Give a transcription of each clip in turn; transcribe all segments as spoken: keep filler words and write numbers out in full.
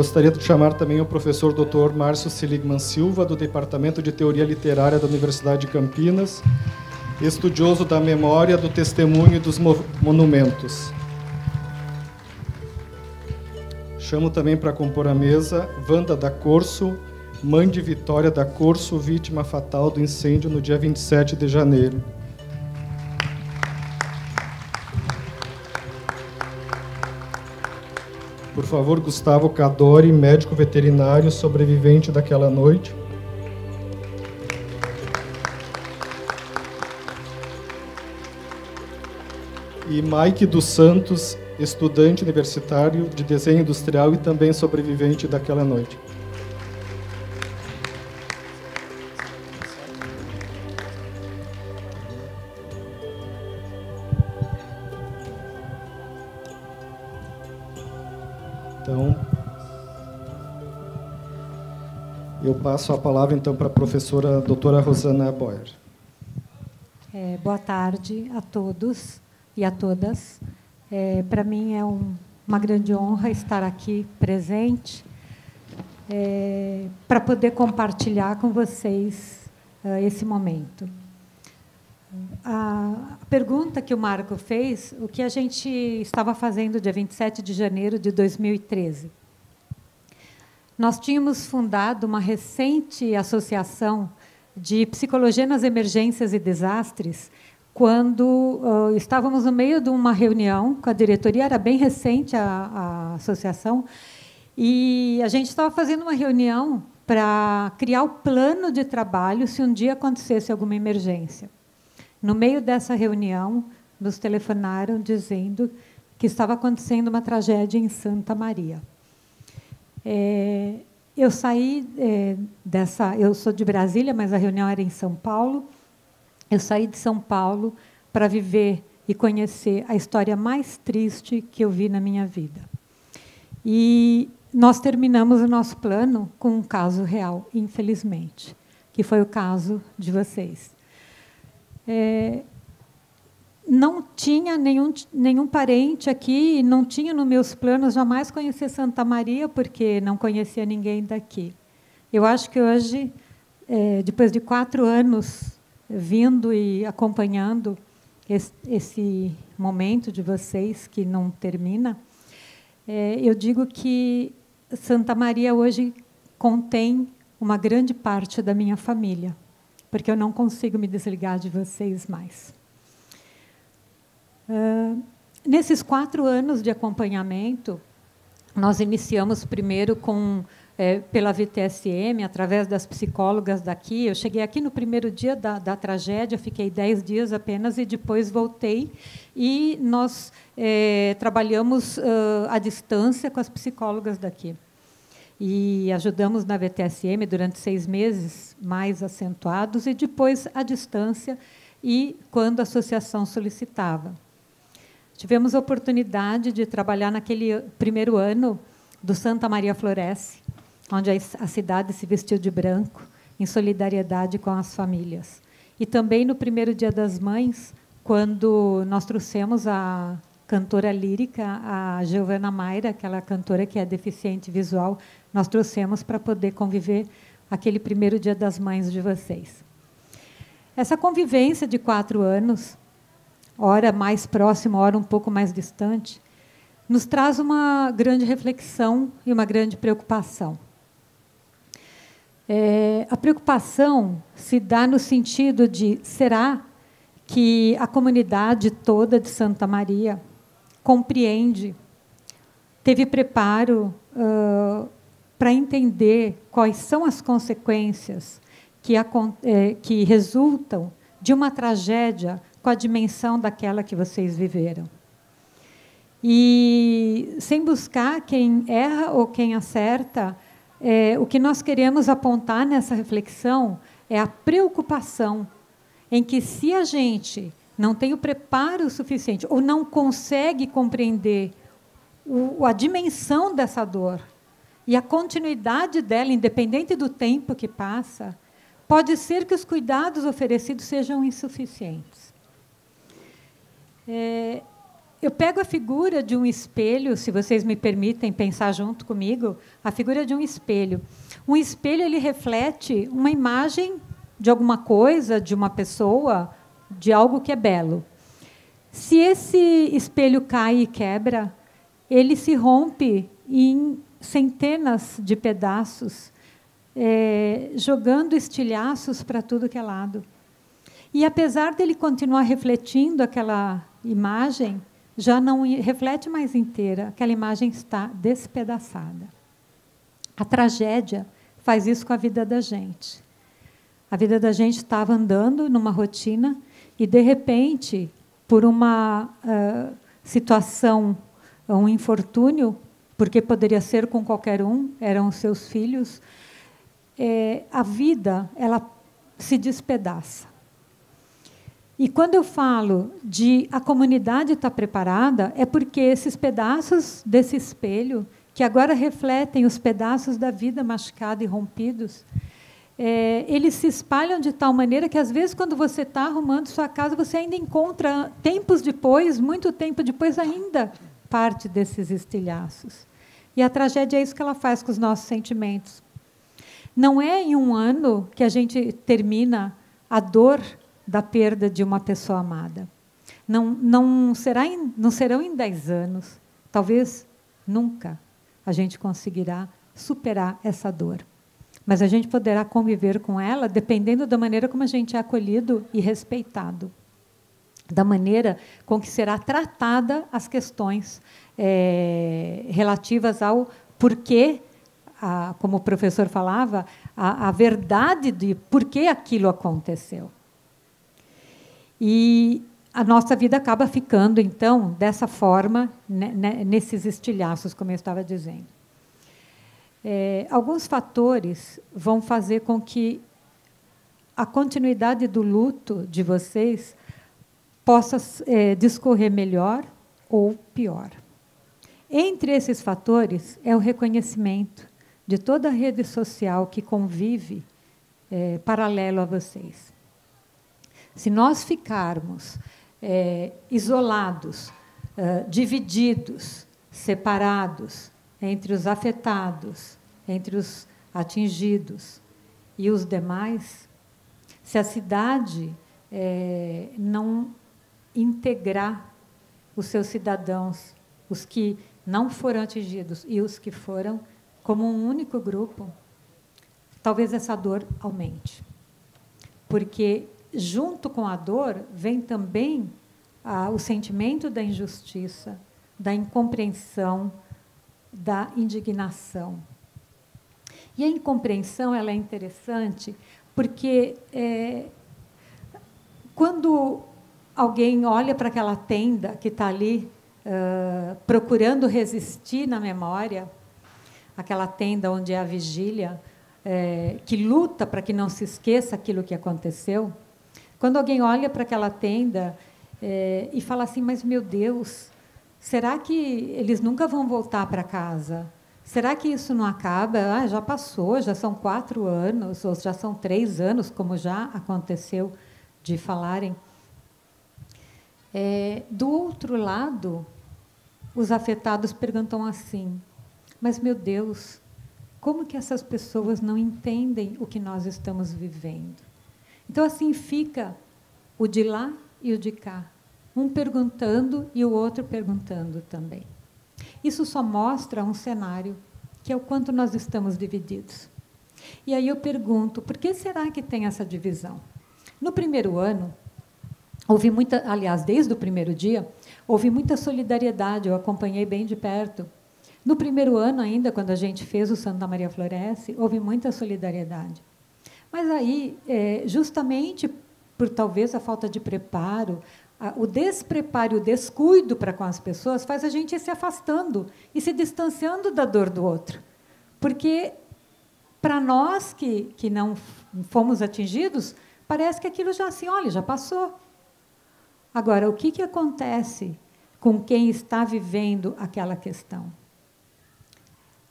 Gostaria de chamar também o professor doutor Márcio Seligmann-Silva, do Departamento de Teoria Literária da Universidade de Campinas, estudioso da memória, do testemunho e dos monumentos. Chamo também para compor a mesa Vanda Dacorso, mãe de Vitória Dacorso, vítima fatal do incêndio no dia vinte e sete de janeiro. Por favor, Gustavo Cadore, médico veterinário, sobrevivente daquela noite. E Maike dos Santos, estudante universitário de desenho industrial e também sobrevivente daquela noite. Então, eu passo a palavra então para a professora a doutora Rosana Bohrer. É, boa tarde a todos e a todas. É, para mim é um, uma grande honra estar aqui presente é, para poder compartilhar com vocês é, esse momento. A pergunta que o Marco fez, o que a gente estava fazendo dia vinte e sete de janeiro de dois mil e treze. Nós tínhamos fundado uma recente associação de psicologia nas emergências e desastres, quando uh, estávamos no meio de uma reunião com a diretoria, era bem recente a, a associação, e a gente estava fazendo uma reunião para criar o plano de trabalho se um dia acontecesse alguma emergência. No meio dessa reunião, nos telefonaram dizendo que estava acontecendo uma tragédia em Santa Maria. É, eu saí é, dessa... Eu sou de Brasília, mas a reunião era em São Paulo. Eu saí de São Paulo para viver e conhecer a história mais triste que eu vi na minha vida. E nós terminamos o nosso plano com um caso real, infelizmente, que foi o caso de vocês. É, não tinha nenhum, nenhum parente aqui, não tinha nos meus planos jamais conhecer Santa Maria, porque não conhecia ninguém daqui. Eu acho que hoje, é, depois de quatro anos vindo e acompanhando esse, esse momento de vocês, que não termina, é, eu digo que Santa Maria hoje contém uma grande parte da minha família, porque eu não consigo me desligar de vocês mais. Uh, nesses quatro anos de acompanhamento, nós iniciamos primeiro com, é, pela V T S M, através das psicólogas daqui. Eu cheguei aqui no primeiro dia da, da tragédia, fiquei dez dias apenas, e depois voltei. E nós é, trabalhamos uh, à distância com as psicólogas daqui. E ajudamos na V T S M durante seis meses, mais acentuados, e depois à distância, e quando a associação solicitava. Tivemos a oportunidade de trabalhar naquele primeiro ano do Santa Maria Floresce, onde a cidade se vestiu de branco, em solidariedade com as famílias. E também no primeiro Dia das Mães, quando nós trouxemos a cantora lírica, a Giovanna Maira, aquela cantora que é deficiente visual, nós trouxemos para poder conviver aquele primeiro Dia das Mães de vocês. Essa convivência de quatro anos, hora mais próxima, hora um pouco mais distante, nos traz uma grande reflexão e uma grande preocupação. É, a preocupação se dá no sentido de, será que a comunidade toda de Santa Maria compreende, teve preparo uh, para entender quais são as consequências que, a, eh, que resultam de uma tragédia com a dimensão daquela que vocês viveram. E, sem buscar quem erra ou quem acerta, eh, o que nós queremos apontar nessa reflexão é a preocupação em que, se a gente não tem o preparo suficiente ou não consegue compreender o, a dimensão dessa dor e a continuidade dela, independente do tempo que passa, pode ser que os cuidados oferecidos sejam insuficientes. É, Eu pego a figura de um espelho, se vocês me permitem pensar junto comigo, a figura de um espelho. Um espelho ele reflete uma imagem de alguma coisa, de uma pessoa, de algo que é belo. Se esse espelho cai e quebra, ele se rompe em centenas de pedaços, é, jogando estilhaços para tudo que é lado. E, apesar dele continuar refletindo aquela imagem, já não reflete mais inteira, aquela imagem está despedaçada. A tragédia faz isso com a vida da gente. A vida da gente estava andando numa rotina e, de repente, por uma uh, situação, um infortúnio, porque poderia ser com qualquer um, eram os seus filhos, é, a vida ela se despedaça. E, quando eu falo de a comunidade estar preparada, é porque esses pedaços desse espelho, que agora refletem os pedaços da vida machucada e rompidos, é, eles se espalham de tal maneira que, às vezes, quando você está arrumando sua casa, você ainda encontra, tempos depois, muito tempo depois ainda, parte desses estilhaços. E a tragédia é isso que ela faz com os nossos sentimentos. Não é em um ano que a gente termina a dor da perda de uma pessoa amada. Não, não, será em, não serão em dez anos, talvez nunca, a gente conseguirá superar essa dor. Mas a gente poderá conviver com ela dependendo da maneira como a gente é acolhido e respeitado, da maneira com que será tratada as questões é, relativas ao porquê, a, como o professor falava, a, a verdade de porquê aquilo aconteceu. E a nossa vida acaba ficando, então, dessa forma, né, nesses estilhaços, como eu estava dizendo. É, alguns fatores vão fazer com que a continuidade do luto de vocês possa é, discorrer melhor ou pior. Entre esses fatores é o reconhecimento de toda a rede social que convive é, paralelo a vocês. Se nós ficarmos é, isolados, é, divididos, separados entre os afetados, entre os atingidos e os demais, se a cidade é, não integrar os seus cidadãos, os que não foram atingidos e os que foram, como um único grupo, talvez essa dor aumente. Porque junto com a dor, vem também ah, o sentimento da injustiça, da incompreensão, da indignação. E a incompreensão ela é interessante porque, é, quando alguém olha para aquela tenda que está ali ah, procurando resistir na memória, aquela tenda onde é a vigília, é, que luta para que não se esqueça aquilo que aconteceu, quando alguém olha para aquela tenda é, e fala assim, mas, meu Deus, será que eles nunca vão voltar para casa? Será que isso não acaba? Ah, já passou, já são quatro anos, ou já são três anos, como já aconteceu de falarem. É, do outro lado, os afetados perguntam assim, mas, meu Deus, como que essas pessoas não entendem o que nós estamos vivendo? Então, assim fica o de lá e o de cá, um perguntando e o outro perguntando também. Isso só mostra um cenário, que é o quanto nós estamos divididos. E aí eu pergunto, por que será que tem essa divisão? No primeiro ano, houve muita, aliás, desde o primeiro dia, houve muita solidariedade, eu acompanhei bem de perto. No primeiro ano ainda, quando a gente fez o Santa Maria Floresce, houve muita solidariedade. Mas aí, justamente por talvez a falta de preparo, o despreparo, o descuido para com as pessoas faz a gente ir se afastando e se distanciando da dor do outro. Porque, para nós que, que não fomos atingidos, parece que aquilo já assim, olha, já passou. Agora, o que, que acontece com quem está vivendo aquela questão?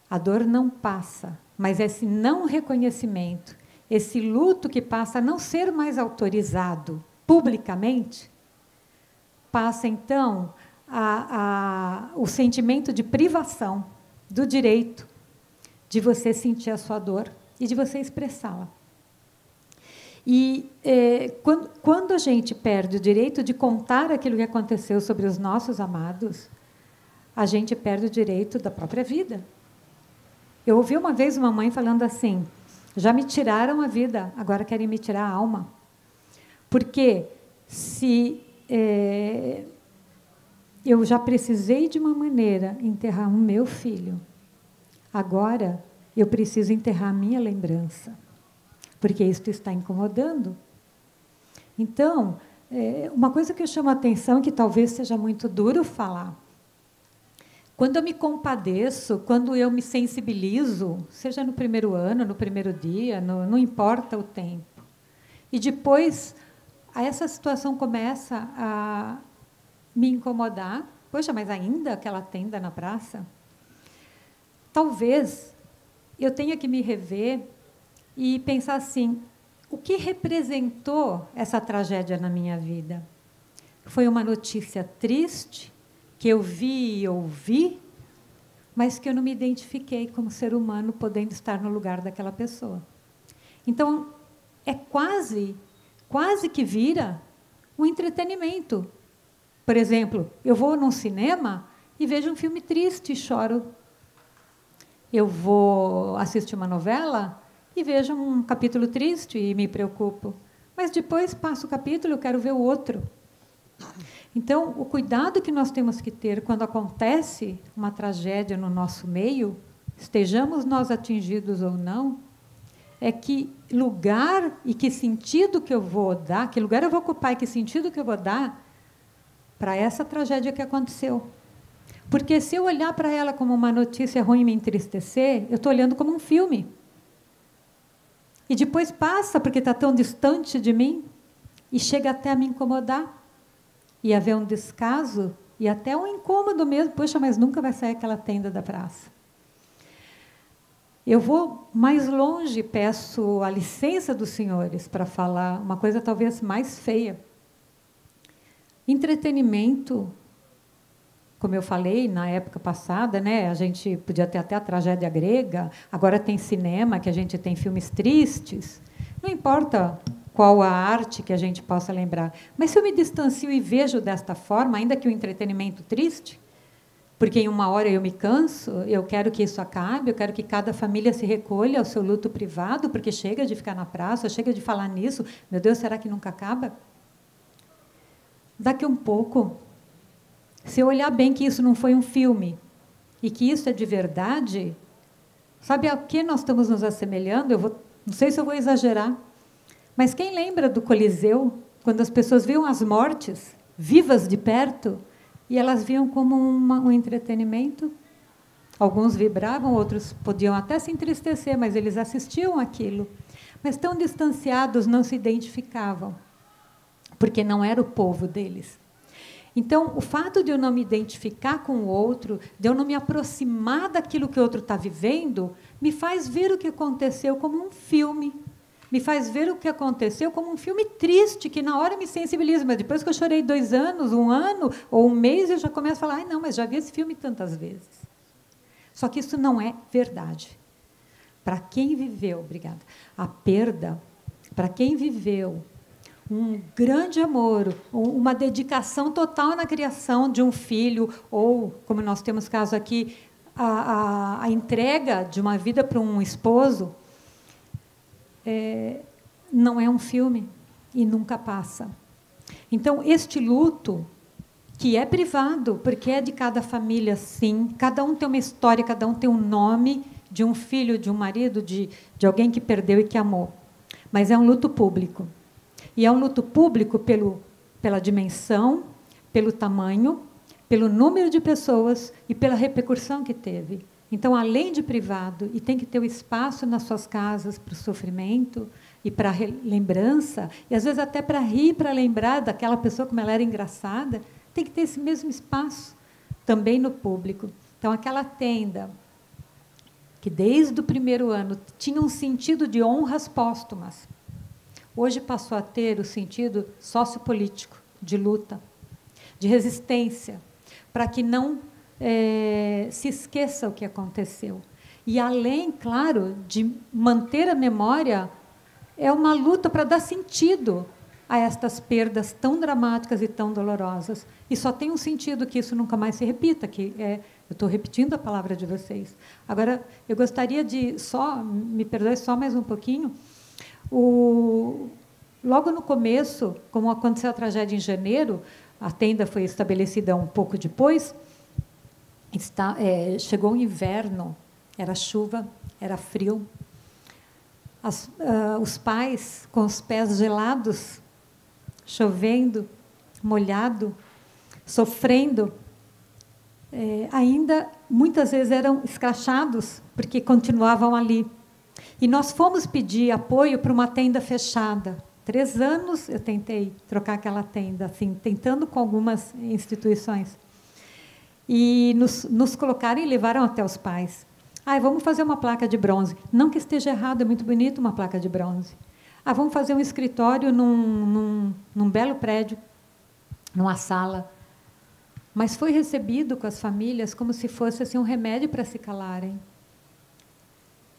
A dor não passa, mas esse não reconhecimento, esse luto que passa a não ser mais autorizado publicamente, passa, então, a, a, o sentimento de privação do direito de você sentir a sua dor e de você expressá-la. E é, quando, quando a gente perde o direito de contar aquilo que aconteceu sobre os nossos amados, a gente perde o direito da própria vida. Eu ouvi uma vez uma mãe falando assim, já me tiraram a vida, agora querem me tirar a alma. Porque se é, eu já precisei de uma maneira enterrar o meu filho, agora eu preciso enterrar a minha lembrança, porque isso está incomodando. Então, é, uma coisa que eu chamo a atenção, que talvez seja muito duro falar, quando eu me compadeço, quando eu me sensibilizo, seja no primeiro ano, no primeiro dia, no, não importa o tempo, e depois essa situação começa a me incomodar, poxa, mas ainda aquela tenda na praça, talvez eu tenha que me rever e pensar assim, o que representou essa tragédia na minha vida? Foi uma notícia triste, que eu vi e ouvi, mas que eu não me identifiquei como ser humano podendo estar no lugar daquela pessoa. Então, é quase, quase que vira um entretenimento. Por exemplo, eu vou num cinema e vejo um filme triste e choro. Eu vou assistir uma novela e vejo um capítulo triste e me preocupo. Mas depois passo o capítulo e eu quero ver o outro. Então, o cuidado que nós temos que ter quando acontece uma tragédia no nosso meio, estejamos nós atingidos ou não, é que lugar e que sentido que eu vou dar, que lugar eu vou ocupar e que sentido que eu vou dar para essa tragédia que aconteceu. Porque, se eu olhar para ela como uma notícia ruim e me entristecer, eu estou olhando como um filme. E depois passa, porque está tão distante de mim, e chega até a me incomodar. E haver um descaso e até um incômodo mesmo. Poxa, mas nunca vai sair aquela tenda da praça. Eu vou mais longe, peço a licença dos senhores para falar uma coisa talvez mais feia. Entretenimento, como eu falei na época passada, né, a gente podia ter até a tragédia grega, agora tem cinema, que a gente tem filmes tristes. Não importa qual a arte que a gente possa lembrar. Mas, se eu me distancio e vejo desta forma, ainda que o entretenimento triste, porque em uma hora eu me canso, eu quero que isso acabe, eu quero que cada família se recolha ao seu luto privado, porque chega de ficar na praça, chega de falar nisso, meu Deus, será que nunca acaba? Daqui a um pouco, se eu olhar bem que isso não foi um filme e que isso é de verdade, sabe a que nós estamos nos assemelhando? Eu vou, não sei se eu vou exagerar, mas quem lembra do Coliseu, quando as pessoas viam as mortes vivas de perto e elas viam como uma, um entretenimento? Alguns vibravam, outros podiam até se entristecer, mas eles assistiam aquilo. Mas tão distanciados, não se identificavam, porque não era o povo deles. Então, o fato de eu não me identificar com o outro, de eu não me aproximar daquilo que o outro está vivendo, me faz ver o que aconteceu como um filme. Me faz ver o que aconteceu como um filme triste, que na hora me sensibiliza, mas depois que eu chorei dois anos, um ano ou um mês, eu já começo a falar, ai, não, mas já vi esse filme tantas vezes. Só que isso não é verdade. Para quem viveu, obrigada, a perda, para quem viveu um grande amor, uma dedicação total na criação de um filho, ou, como nós temos caso aqui, a, a, a entrega de uma vida para um esposo, É, não é um filme e nunca passa. Então, este luto, que é privado, porque é de cada família, sim, cada um tem uma história, cada um tem um nome, de um filho, de um marido, de, de alguém que perdeu e que amou. Mas é um luto público. E é um luto público pelo, pela dimensão, pelo tamanho, pelo número de pessoas e pela repercussão que teve. Então, além de privado, e tem que ter o espaço nas suas casas para o sofrimento e para a lembrança, e, às vezes, até para rir, para lembrar daquela pessoa como ela era engraçada, tem que ter esse mesmo espaço também no público. Então, aquela tenda que, desde o primeiro ano, tinha um sentido de honras póstumas, hoje passou a ter o sentido sociopolítico, de luta, de resistência, para que não é, se esqueça o que aconteceu. E, além, claro, de manter a memória, é uma luta para dar sentido a estas perdas tão dramáticas e tão dolorosas. E só tem um sentido que isso nunca mais se repita, que é... Eu estou repetindo a palavra de vocês. Agora, eu gostaria de só, me perdoe só mais um pouquinho, o, logo no começo, como aconteceu a tragédia em janeiro, a tenda foi estabelecida um pouco depois, está, é, chegou o inverno, era chuva, era frio, as, uh, os pais com os pés gelados, chovendo, molhado, sofrendo, É, ainda, muitas vezes, eram escrachados, porque continuavam ali. E nós fomos pedir apoio para uma tenda fechada. Três anos eu tentei trocar aquela tenda, assim, tentando com algumas instituições. E nos, nos colocaram e levaram até os pais. Ah, vamos fazer uma placa de bronze. Não que esteja errado, é muito bonito uma placa de bronze. Ah, vamos fazer um escritório num, num, num belo prédio, numa sala. Mas foi recebido com as famílias como se fosse assim, um remédio para se calarem.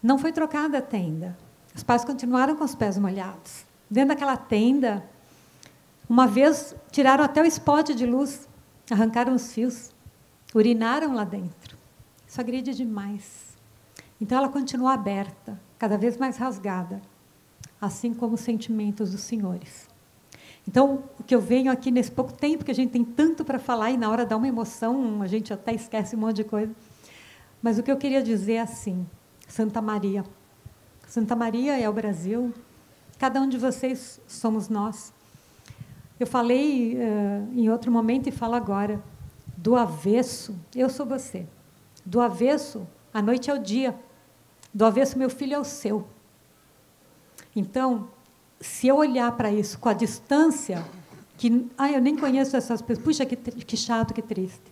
Não foi trocada a tenda. Os pais continuaram com os pés molhados. Dentro daquela tenda, uma vez tiraram até o spot de luz, arrancaram os fios, urinaram lá dentro. Isso agride demais. Então, ela continuou aberta, cada vez mais rasgada, assim como os sentimentos dos senhores. Então, o que eu venho aqui nesse pouco tempo, que a gente tem tanto para falar, e na hora dá uma emoção, a gente até esquece um monte de coisa. Mas o que eu queria dizer é assim, Santa Maria. Santa Maria é o Brasil, cada um de vocês somos nós. Eu falei uh, em outro momento e falo agora, do avesso, eu sou você. Do avesso, a noite é o dia. Do avesso, meu filho é o seu. Então, se eu olhar para isso com a distância, que ah, eu nem conheço essas pessoas, puxa, que, que chato, que triste.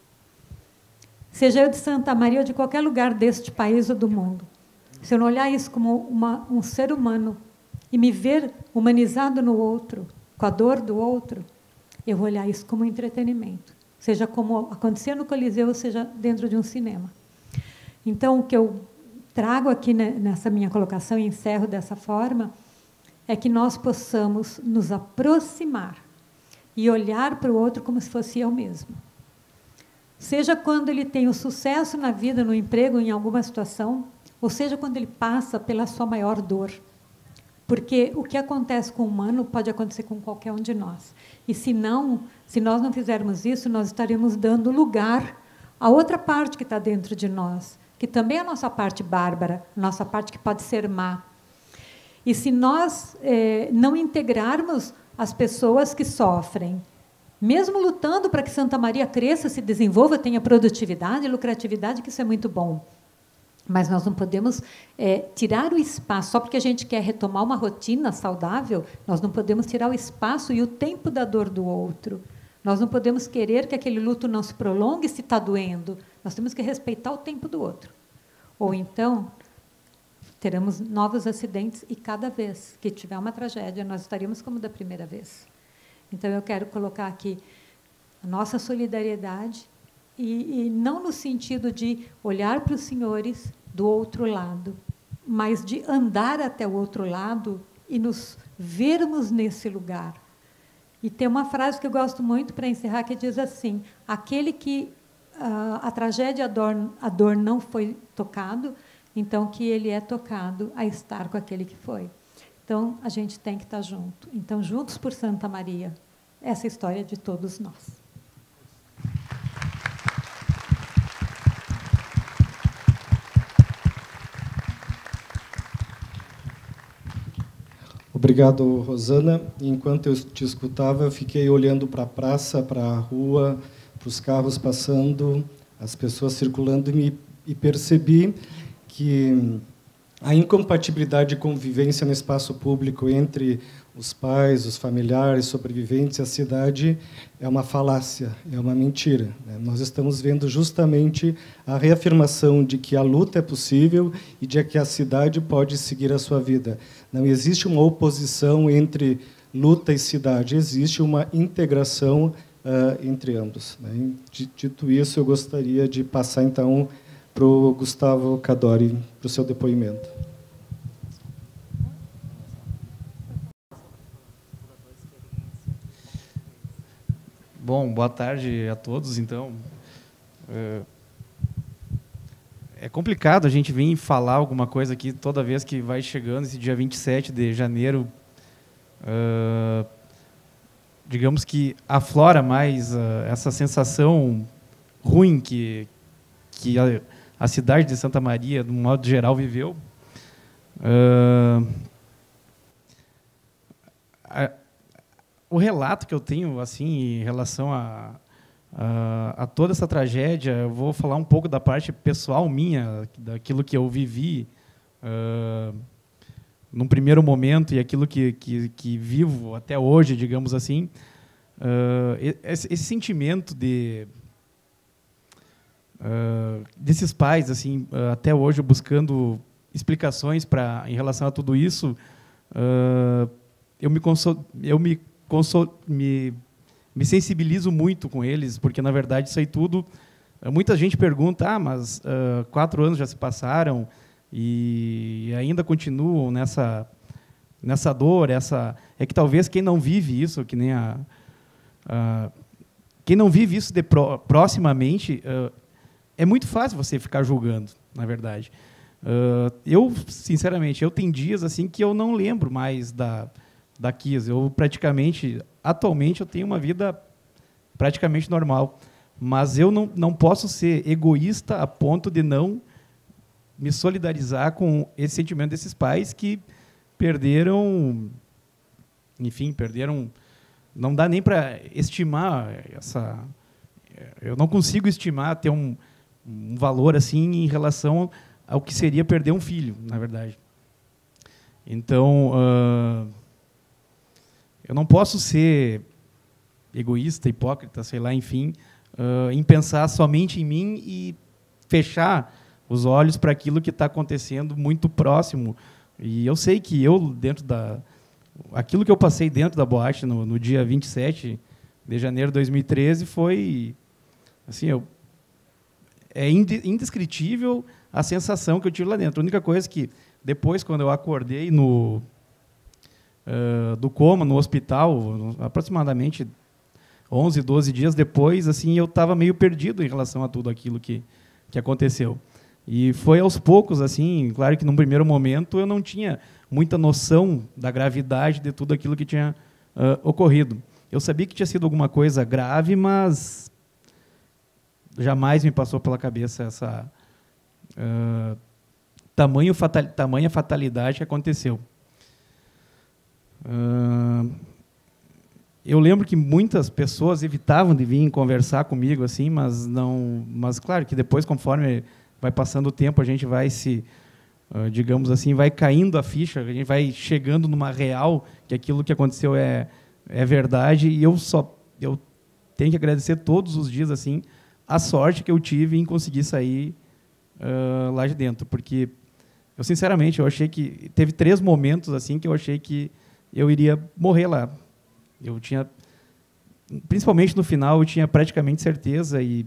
Seja eu de Santa Maria ou de qualquer lugar deste país ou do mundo, se eu não olhar isso como uma, um ser humano e me ver humanizado no outro, com a dor do outro, eu vou olhar isso como entretenimento, seja como acontecia no Coliseu, seja dentro de um cinema. Então, o que eu trago aqui nessa minha colocação e encerro dessa forma é que nós possamos nos aproximar e olhar para o outro como se fosse eu mesmo. Seja quando ele tem o sucesso na vida, no emprego, em alguma situação, ou seja quando ele passa pela sua maior dor. Porque o que acontece com o humano pode acontecer com qualquer um de nós. E, se não, se nós não fizermos isso, nós estaremos dando lugar à outra parte que está dentro de nós, que também é a nossa parte bárbara, a nossa parte que pode ser má. E se nós eh, não integrarmos as pessoas que sofrem, mesmo lutando para que Santa Maria cresça, se desenvolva, tenha produtividade e lucratividade, que isso é muito bom. Mas nós não podemos eh, tirar o espaço, só porque a gente quer retomar uma rotina saudável, nós não podemos tirar o espaço e o tempo da dor do outro. Nós não podemos querer que aquele luto não se prolongue se está doendo. Nós temos que respeitar o tempo do outro. Ou então... teremos novos acidentes e, cada vez que tiver uma tragédia, nós estaremos como da primeira vez. Então, eu quero colocar aqui a nossa solidariedade e, e não no sentido de olhar para os senhores do outro lado, mas de andar até o outro lado e nos vermos nesse lugar. E tem uma frase que eu gosto muito para encerrar, que diz assim, aquele que uh, a tragédia, a dor, a dor não foi tocado, então, que ele é tocado a estar com aquele que foi. Então, a gente tem que estar junto. Então, juntos por Santa Maria, essa história é de todos nós. Obrigado, Rosana. Enquanto eu te escutava, eu fiquei olhando para a praça, para a rua, para os carros passando, as pessoas circulando, e, me, e percebi que a incompatibilidade de convivência no espaço público entre os pais, os familiares, sobreviventes e a cidade é uma falácia, é uma mentira. Nós estamos vendo justamente a reafirmação de que a luta é possível e de que a cidade pode seguir a sua vida. Não existe uma oposição entre luta e cidade, existe uma integração uh, entre ambos, né? Dito isso, eu gostaria de passar, então, para o Gustavo Cadore, para o seu depoimento. Bom, boa tarde a todos, então. É complicado a gente vir falar alguma coisa aqui toda vez que vai chegando esse dia vinte e sete de janeiro. Uh, digamos que aflora mais uh, essa sensação ruim que, que a, a cidade de Santa Maria, de um modo geral, viveu. Uh, a, O relato que eu tenho assim, em relação a, a, a toda essa tragédia, eu vou falar um pouco da parte pessoal minha, daquilo que eu vivi uh, num primeiro momento e aquilo que, que, que vivo até hoje, digamos assim. Uh, esse, esse sentimento de, uh, desses pais, assim, até hoje, buscando explicações pra, em relação a tudo isso, uh, eu me consolo, eu me Me, me sensibilizo muito com eles, porque, na verdade, isso aí tudo... Muita gente pergunta, ah, mas uh, quatro anos já se passaram e ainda continuam nessa, nessa dor, essa... É que talvez quem não vive isso, que nem a... a quem não vive isso de pro, proximamente, uh, é muito fácil você ficar julgando, na verdade. Uh, eu, sinceramente, eu tenho dias assim que eu não lembro mais da... da Kiss. Eu praticamente, atualmente, eu tenho uma vida praticamente normal, mas eu não, não posso ser egoísta a ponto de não me solidarizar com esse sentimento desses pais que perderam, enfim, perderam, não dá nem para estimar essa, eu não consigo estimar, ter um, um valor assim em relação ao que seria perder um filho, na verdade. Então, uh, eu não posso ser egoísta, hipócrita, sei lá, enfim, uh, em pensar somente em mim e fechar os olhos para aquilo que está acontecendo muito próximo. E eu sei que eu, dentro da... Aquilo que eu passei dentro da boate no, no dia vinte e sete de janeiro de dois mil e treze foi... assim, eu, é indescritível a sensação que eu tive lá dentro. A única coisa que, depois, quando eu acordei no... Uh, do coma, no hospital, aproximadamente onze, doze dias depois, assim, eu estava meio perdido em relação a tudo aquilo que, que aconteceu. E foi aos poucos, assim, claro que num primeiro momento eu não tinha muita noção da gravidade de tudo aquilo que tinha uh, ocorrido. Eu sabia que tinha sido alguma coisa grave, mas jamais me passou pela cabeça essa uh, tamanho fatal, tamanha fatalidade que aconteceu. Uh, eu lembro que muitas pessoas evitavam de vir conversar comigo assim, mas não, mas claro que depois, conforme vai passando o tempo, a gente vai se, uh, digamos assim, vai caindo a ficha, a gente vai chegando numa real que aquilo que aconteceu é é verdade. E eu só eu tenho que agradecer todos os dias assim a sorte que eu tive em conseguir sair uh, lá de dentro, porque eu sinceramente eu achei que teve três momentos assim que eu achei que eu iria morrer lá. Eu tinha, principalmente no final, eu tinha praticamente certeza. E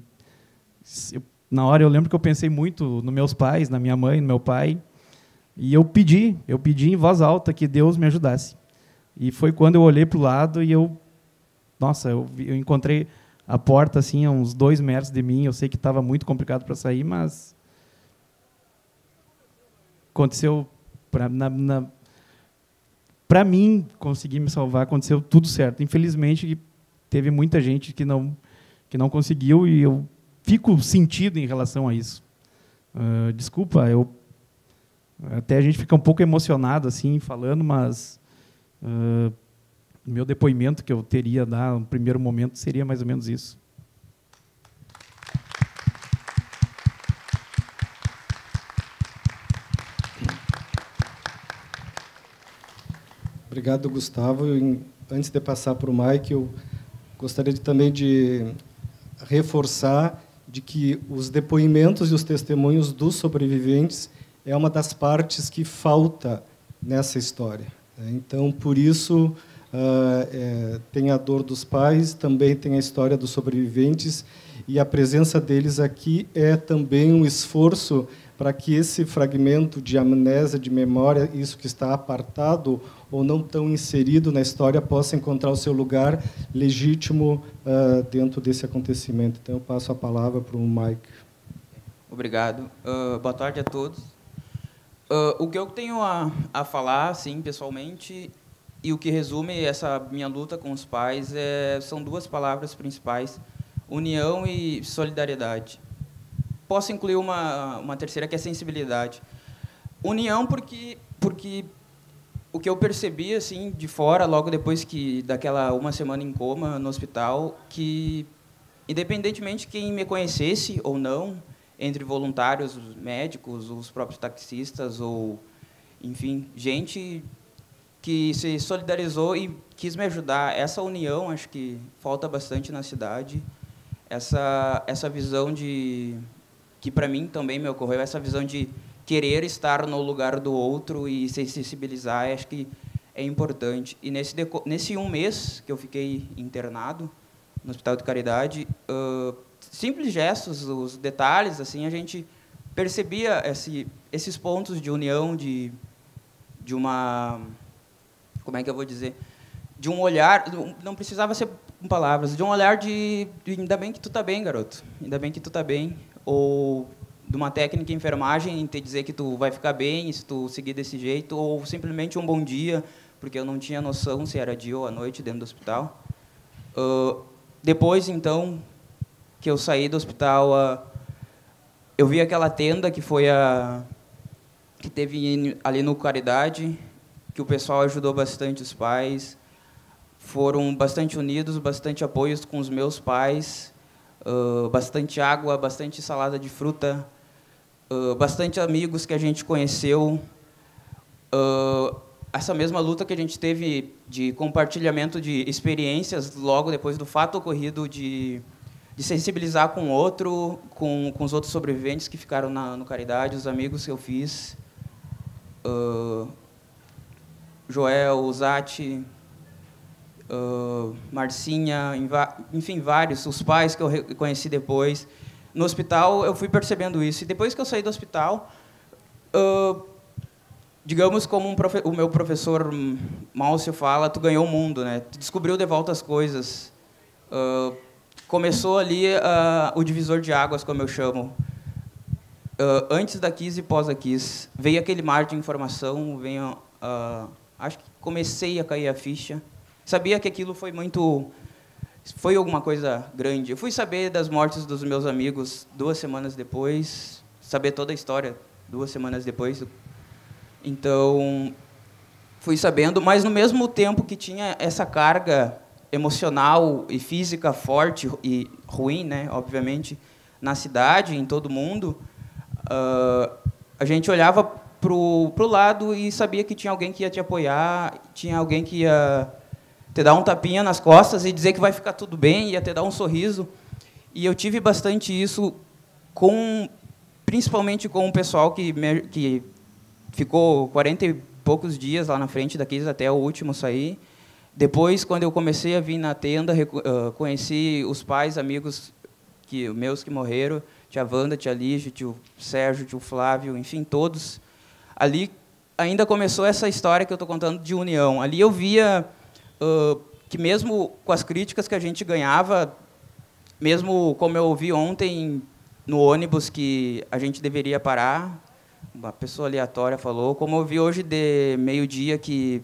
eu, na hora eu lembro que eu pensei muito nos meus pais, na minha mãe, no meu pai, e eu pedi, eu pedi em voz alta que Deus me ajudasse. E foi quando eu olhei para o lado e eu, nossa, eu, eu encontrei a porta assim a uns dois metros de mim. Eu sei que estava muito complicado para sair, mas aconteceu pra, na, na Para mim, conseguir me salvar, aconteceu tudo certo. Infelizmente, teve muita gente que não, que não conseguiu, e eu fico sentido em relação a isso. Uh, desculpa, eu, até a gente fica um pouco emocionado assim, falando, mas uh, meu depoimento que eu teria a dar no primeiro momento seria mais ou menos isso. Obrigado, Gustavo. Antes de passar para o Maike, eu gostaria de, também de reforçar de que os depoimentos e os testemunhos dos sobreviventes é uma das partes que falta nessa história. Então, por isso, Uh, é, tem a dor dos pais, também tem a história dos sobreviventes, e a presença deles aqui é também um esforço para que esse fragmento de amnésia, de memória, isso que está apartado ou não tão inserido na história, possa encontrar o seu lugar legítimo uh, dentro desse acontecimento. Então, eu passo a palavra para o Maike. Obrigado. Uh, boa tarde a todos. Uh, o que eu tenho a, a falar, sim, pessoalmente, e o que resume essa minha luta com os pais é, são duas palavras principais: união e solidariedade. Posso incluir uma, uma terceira, que é sensibilidade. União, porque, porque o que eu percebi assim de fora, logo depois que daquela uma semana em coma no hospital, que, independentemente de quem me conhecesse ou não, entre voluntários, os médicos, os próprios taxistas, ou, enfim, gente que se solidarizou e quis me ajudar. Essa união, acho que falta bastante na cidade. Essa, essa visão de... que, para mim, também me ocorreu, essa visão de querer estar no lugar do outro e se sensibilizar, acho que é importante. E, nesse, nesse um mês que eu fiquei internado no Hospital de Caridade, uh, simples gestos, os detalhes, assim, a gente percebia esse, esses pontos de união, de, de uma... como é que eu vou dizer? De um olhar, não precisava ser com palavras, de um olhar de, de ainda bem que tu tá bem, garoto, ainda bem que tu tá bem, ou de uma técnica de enfermagem em te dizer que tu vai ficar bem se tu seguir desse jeito, ou simplesmente um bom dia, porque eu não tinha noção se era dia ou à noite dentro do hospital. Uh, depois, então, que eu saí do hospital, uh, eu vi aquela tenda que foi a que teve ali no Caridade, que o pessoal ajudou bastante os pais, foram bastante unidos, bastante apoios com os meus pais, uh, bastante água, bastante salada de fruta, uh, bastante amigos que a gente conheceu. Uh, essa mesma luta que a gente teve de compartilhamento de experiências logo depois do fato ocorrido, de, de sensibilizar com o outro, com, com os outros sobreviventes que ficaram na, no Caridade, os amigos que eu fiz. Uh, Joel, Zatti, uh, Marcinha, enfim, vários, os pais que eu conheci depois. No hospital, eu fui percebendo isso. E depois que eu saí do hospital, uh, digamos, como um profe o meu professor Márcio fala, tu ganhou o mundo, né? Tu descobriu de volta as coisas. Uh, começou ali uh, o divisor de águas, como eu chamo. Uh, antes da Kiss e pós a Kiss. Veio aquele mar de informação, veio... Uh, acho que comecei a cair a ficha. Sabia que aquilo foi muito... foi alguma coisa grande. Eu fui saber das mortes dos meus amigos duas semanas depois, saber toda a história duas semanas depois. Então, fui sabendo, mas, no mesmo tempo que tinha essa carga emocional e física forte e ruim, né, obviamente, na cidade, em todo mundo, uh, a gente olhava para o lado e sabia que tinha alguém que ia te apoiar, tinha alguém que ia te dar um tapinha nas costas e dizer que vai ficar tudo bem, ia te dar um sorriso. E eu tive bastante isso, com, principalmente com o pessoal que, me, que ficou quarenta e poucos dias lá na frente da Kiss até o último sair. Depois, quando eu comecei a vir na tenda, conheci os pais, amigos que, meus que morreram, tia Vanda, tia Lígia, tio Sérgio, tio Flávio, enfim, todos. Ali ainda começou essa história que eu estou contando de união. Ali eu via uh, que, mesmo com as críticas que a gente ganhava, mesmo como eu ouvi ontem no ônibus que a gente deveria parar, uma pessoa aleatória falou, como eu vi hoje de meio-dia que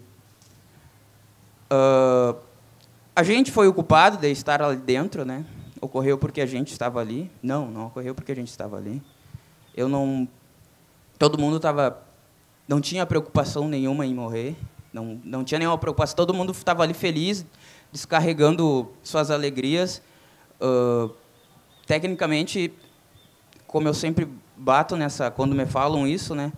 uh, a gente foi o culpado de estar ali dentro, né? Ocorreu porque a gente estava ali. Não, não ocorreu porque a gente estava ali. Eu não... Todo mundo estava... Não tinha preocupação nenhuma em morrer, não, não tinha nenhuma preocupação. Todo mundo estava ali feliz, descarregando suas alegrias. Uh, tecnicamente, como eu sempre bato nessa, quando me falam isso, né,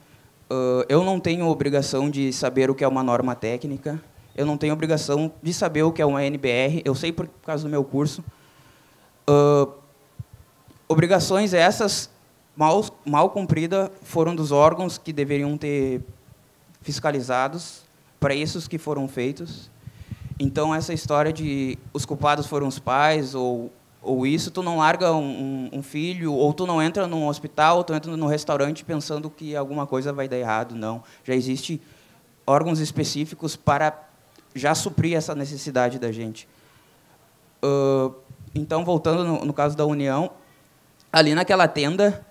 uh, eu não tenho obrigação de saber o que é uma norma técnica, eu não tenho obrigação de saber o que é uma N B R, eu sei por causa do meu curso. Uh, obrigações essas... Mal, mal cumprida, foram dos órgãos que deveriam ter fiscalizados, para esses que foram feitos. Então, essa história de os culpados foram os pais, ou, ou isso, tu não larga um, um filho, ou tu não entra num hospital, ou tu entra num restaurante pensando que alguma coisa vai dar errado. Não. Já existe órgãos específicos para já suprir essa necessidade da gente. Uh, então, voltando no, no caso da União, ali naquela tenda,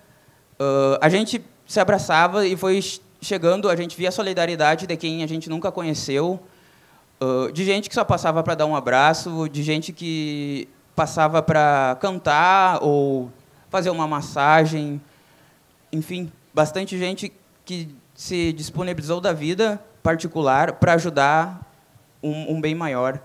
uh, a gente se abraçava e foi chegando, a gente via a solidariedade de quem a gente nunca conheceu, uh, de gente que só passava para dar um abraço, de gente que passava para cantar ou fazer uma massagem. Enfim, bastante gente que se disponibilizou da vida particular para ajudar um, um bem maior.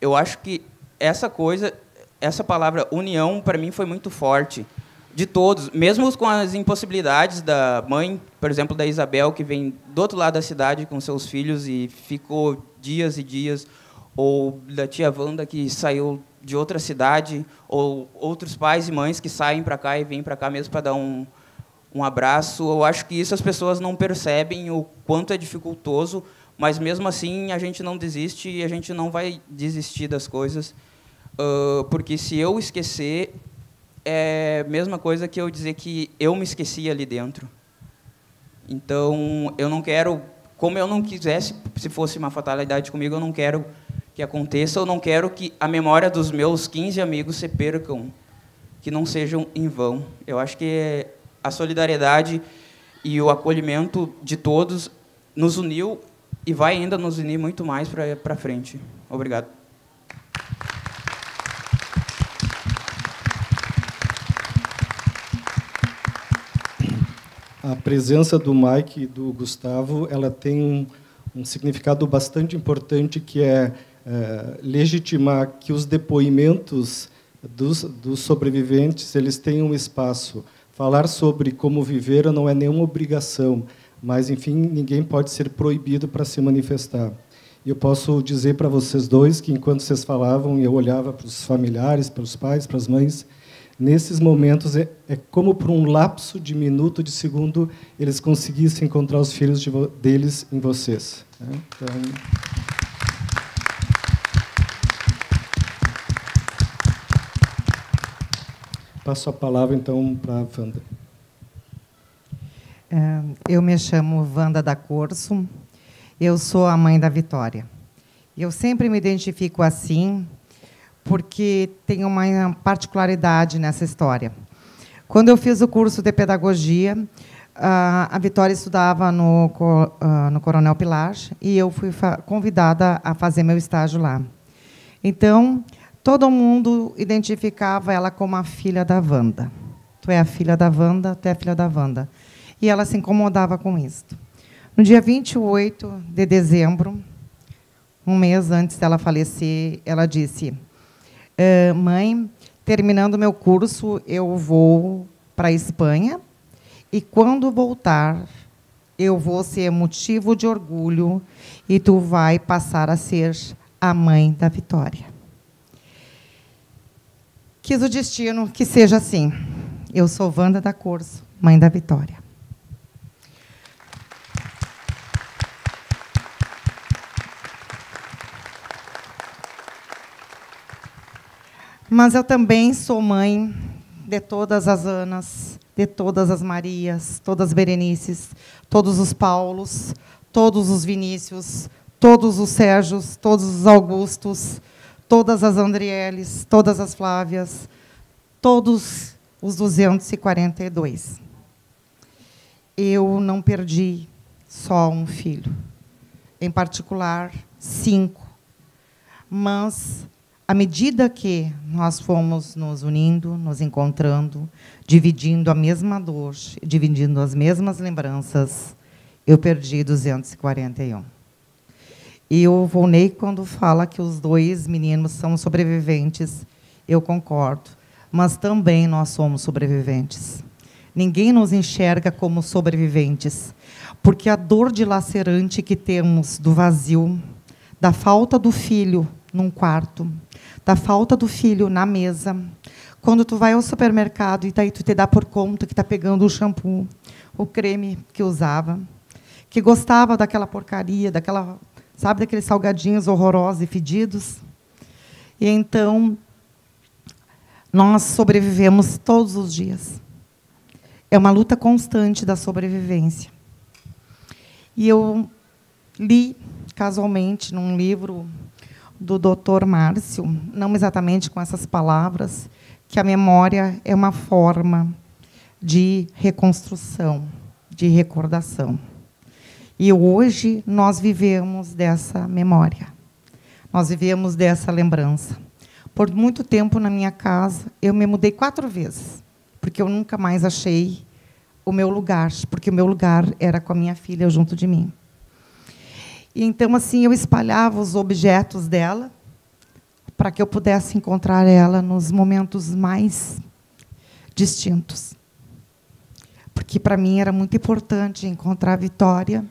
Eu acho que essa coisa, essa palavra união, para mim, foi muito forte. De todos, mesmo com as impossibilidades da mãe, por exemplo, da Isabel, que vem do outro lado da cidade com seus filhos e ficou dias e dias, ou da tia Vanda, que saiu de outra cidade, ou outros pais e mães que saem para cá e vêm para cá mesmo para dar um, um abraço. Eu acho que isso as pessoas não percebem o quanto é dificultoso, mas, mesmo assim, a gente não desiste e a gente não vai desistir das coisas, uh, porque, se eu esquecer, é a mesma coisa que eu dizer que eu me esqueci ali dentro. Então, eu não quero... Como eu não quisesse, se fosse uma fatalidade comigo, eu não quero que aconteça, eu não quero que a memória dos meus quinze amigos se percam, que não sejam em vão. Eu acho que a solidariedade e o acolhimento de todos nos uniu e vai ainda nos unir muito mais para frente. Obrigado. A presença do Maike e do Gustavo, ela tem um, um significado bastante importante, que é, é legitimar que os depoimentos dos, dos sobreviventes eles tenham um espaço. Falar sobre como viveram não é nenhuma obrigação, mas, enfim, ninguém pode ser proibido para se manifestar. E eu posso dizer para vocês dois que, enquanto vocês falavam, eu olhava para os familiares, para os pais, para as mães, nesses momentos, é, é como por um lapso de minuto, de segundo, eles conseguissem encontrar os filhos de vo deles em vocês. Né? Então... Passo a palavra, então, para a Vanda. Eu me chamo Vanda Dacorso, eu sou a mãe da Vitória. Eu sempre me identifico assim, porque tem uma particularidade nessa história. Quando eu fiz o curso de pedagogia, a Vitória estudava no, no Coronel Pilar e eu fui convidada a fazer meu estágio lá. Então, todo mundo identificava ela como a filha da Vanda. Tu é a filha da Vanda, tu é a filha da Vanda. E ela se incomodava com isso. No dia vinte e oito de dezembro, um mês antes dela falecer, ela disse: Uh, mãe, terminando meu curso, eu vou para a Espanha e, quando voltar, eu vou ser motivo de orgulho e tu vai passar a ser a mãe da Vitória. Quis o destino que seja assim. Eu sou Vanda Dacorso, mãe da Vitória. Mas eu também sou mãe de todas as Anas, de todas as Marias, todas as Berenices, todos os Paulos, todos os Vinícius, todos os Sérgios, todos os Augustos, todas as Andrieles, todas as Flávias, todos os duzentos e quarenta e dois. Eu não perdi só um filho, em particular, cinco. Mas... à medida que nós fomos nos unindo, nos encontrando, dividindo a mesma dor, dividindo as mesmas lembranças, eu perdi duzentos e quarenta e um. E o Volnei, quando fala que os dois meninos são sobreviventes, eu concordo, mas também nós somos sobreviventes. Ninguém nos enxerga como sobreviventes, porque a dor dilacerante que temos do vazio, da falta do filho num quarto, da falta do filho na mesa, quando tu vai ao supermercado e daí tu te dá por conta que está pegando o shampoo, o creme que usava, que gostava daquela porcaria, daquela sabe, daqueles salgadinhos horrorosos e fedidos. E então nós sobrevivemos todos os dias. É uma luta constante da sobrevivência. E eu li casualmente num livro do doutor Márcio, não exatamente com essas palavras, que a memória é uma forma de reconstrução, de recordação. E hoje nós vivemos dessa memória, nós vivemos dessa lembrança. Por muito tempo, na minha casa, eu me mudei quatro vezes, porque eu nunca mais achei o meu lugar, porque o meu lugar era com a minha filha junto de mim. E então, assim, eu espalhava os objetos dela para que eu pudesse encontrar ela nos momentos mais distintos. Porque, para mim, era muito importante encontrar a Vitória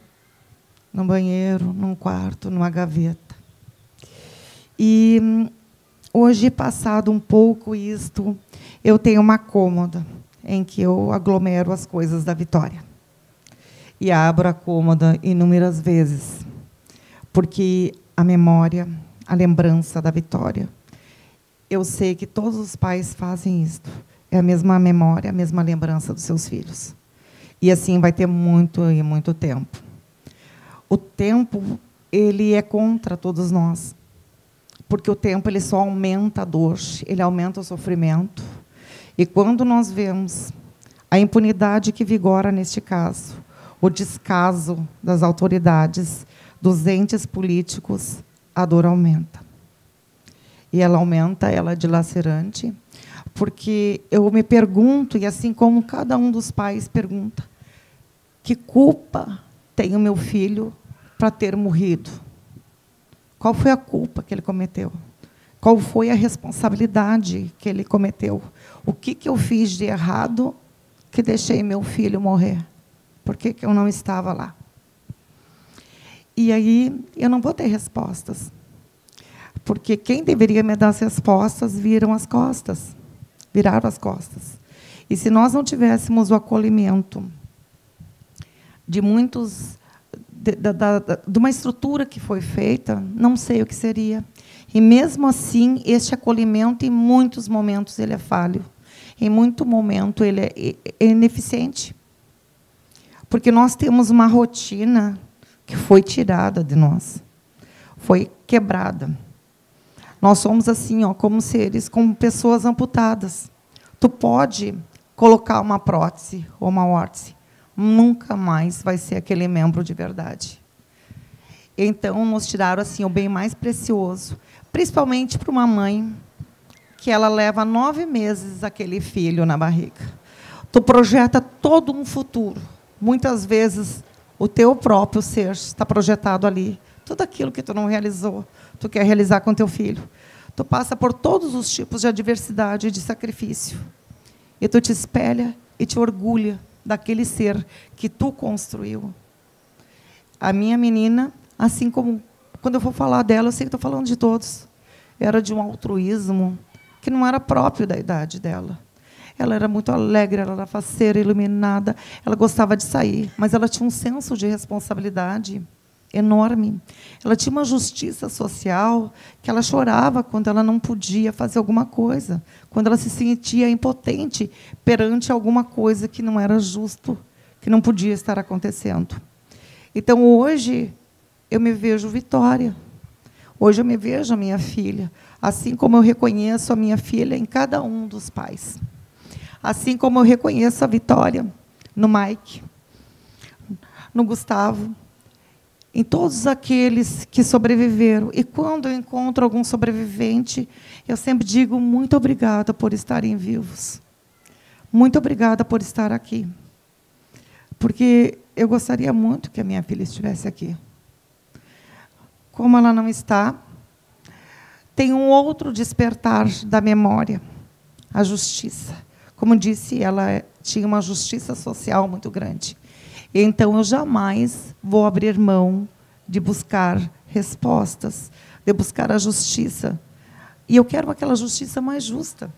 no banheiro, num quarto, numa gaveta. E, hoje, passado um pouco isto, eu tenho uma cômoda em que eu aglomero as coisas da Vitória. E abro a cômoda inúmeras vezes, porque a memória, a lembrança da Vitória, eu sei que todos os pais fazem isto. É a mesma memória, a mesma lembrança dos seus filhos. E assim vai ter muito e muito tempo. O tempo, ele é contra todos nós, porque o tempo ele só aumenta a dor, ele aumenta o sofrimento. E quando nós vemos a impunidade que vigora neste caso, o descaso das autoridades, dos entes políticos, a dor aumenta. E ela aumenta, ela é dilacerante, porque eu me pergunto, e assim como cada um dos pais pergunta, que culpa tem o meu filho para ter morrido? Qual foi a culpa que ele cometeu? Qual foi a responsabilidade que ele cometeu? O que que eu fiz de errado que deixei meu filho morrer? Por que que eu não estava lá? E aí eu não vou ter respostas, porque quem deveria me dar as respostas viram as costas, viraram as costas. E se nós não tivéssemos o acolhimento de muitos, de, da, da, de uma estrutura que foi feita, não sei o que seria. E, mesmo assim, este acolhimento, em muitos momentos, ele é falho. Em muito momento, ele é, é ineficiente. Porque nós temos uma rotina que foi tirada de nós, foi quebrada. Nós somos assim, ó, como seres, como pessoas amputadas. Tu pode colocar uma prótese ou uma órtese, nunca mais vai ser aquele membro de verdade. Então, nos tiraram assim o bem mais precioso, principalmente para uma mãe que ela leva nove meses aquele filho na barriga. Tu projeta todo um futuro. Muitas vezes, o teu próprio ser está projetado ali. Tudo aquilo que tu não realizou, tu quer realizar com teu filho. Tu passa por todos os tipos de adversidade e de sacrifício. E tu te espelha e te orgulha daquele ser que tu construiu. A minha menina, assim como quando eu for falar dela, eu sei que estou falando de todos, era de um altruísmo que não era próprio da idade dela. Ela era muito alegre, ela era faceira, iluminada, ela gostava de sair, mas ela tinha um senso de responsabilidade enorme. Ela tinha uma justiça social que ela chorava quando ela não podia fazer alguma coisa, quando ela se sentia impotente perante alguma coisa que não era justo, que não podia estar acontecendo. Então, hoje, eu me vejo Vitória. Hoje, eu me vejo a minha filha, assim como eu reconheço a minha filha em cada um dos pais. Assim como eu reconheço a Vitória no Maike, no Gustavo, em todos aqueles que sobreviveram. E, quando eu encontro algum sobrevivente, eu sempre digo muito obrigada por estarem vivos. Muito obrigada por estar aqui. Porque eu gostaria muito que a minha filha estivesse aqui. Como ela não está, tem um outro despertar da memória, a justiça. Como disse, ela tinha uma justiça social muito grande. Então, eu jamais vou abrir mão de buscar respostas, de buscar a justiça. E eu quero aquela justiça mais justa.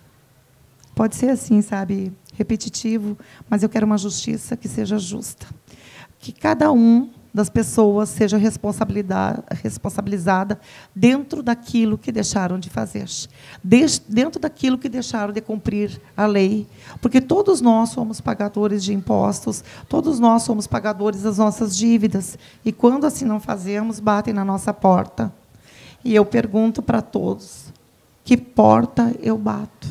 Pode ser assim, sabe, repetitivo, mas eu quero uma justiça que seja justa. Que cada um das pessoas seja responsabilizada dentro daquilo que deixaram de fazer, dentro daquilo que deixaram de cumprir a lei, porque todos nós somos pagadores de impostos, todos nós somos pagadores das nossas dívidas, e quando assim não fazemos, batem na nossa porta. E eu pergunto para todos, que porta eu bato?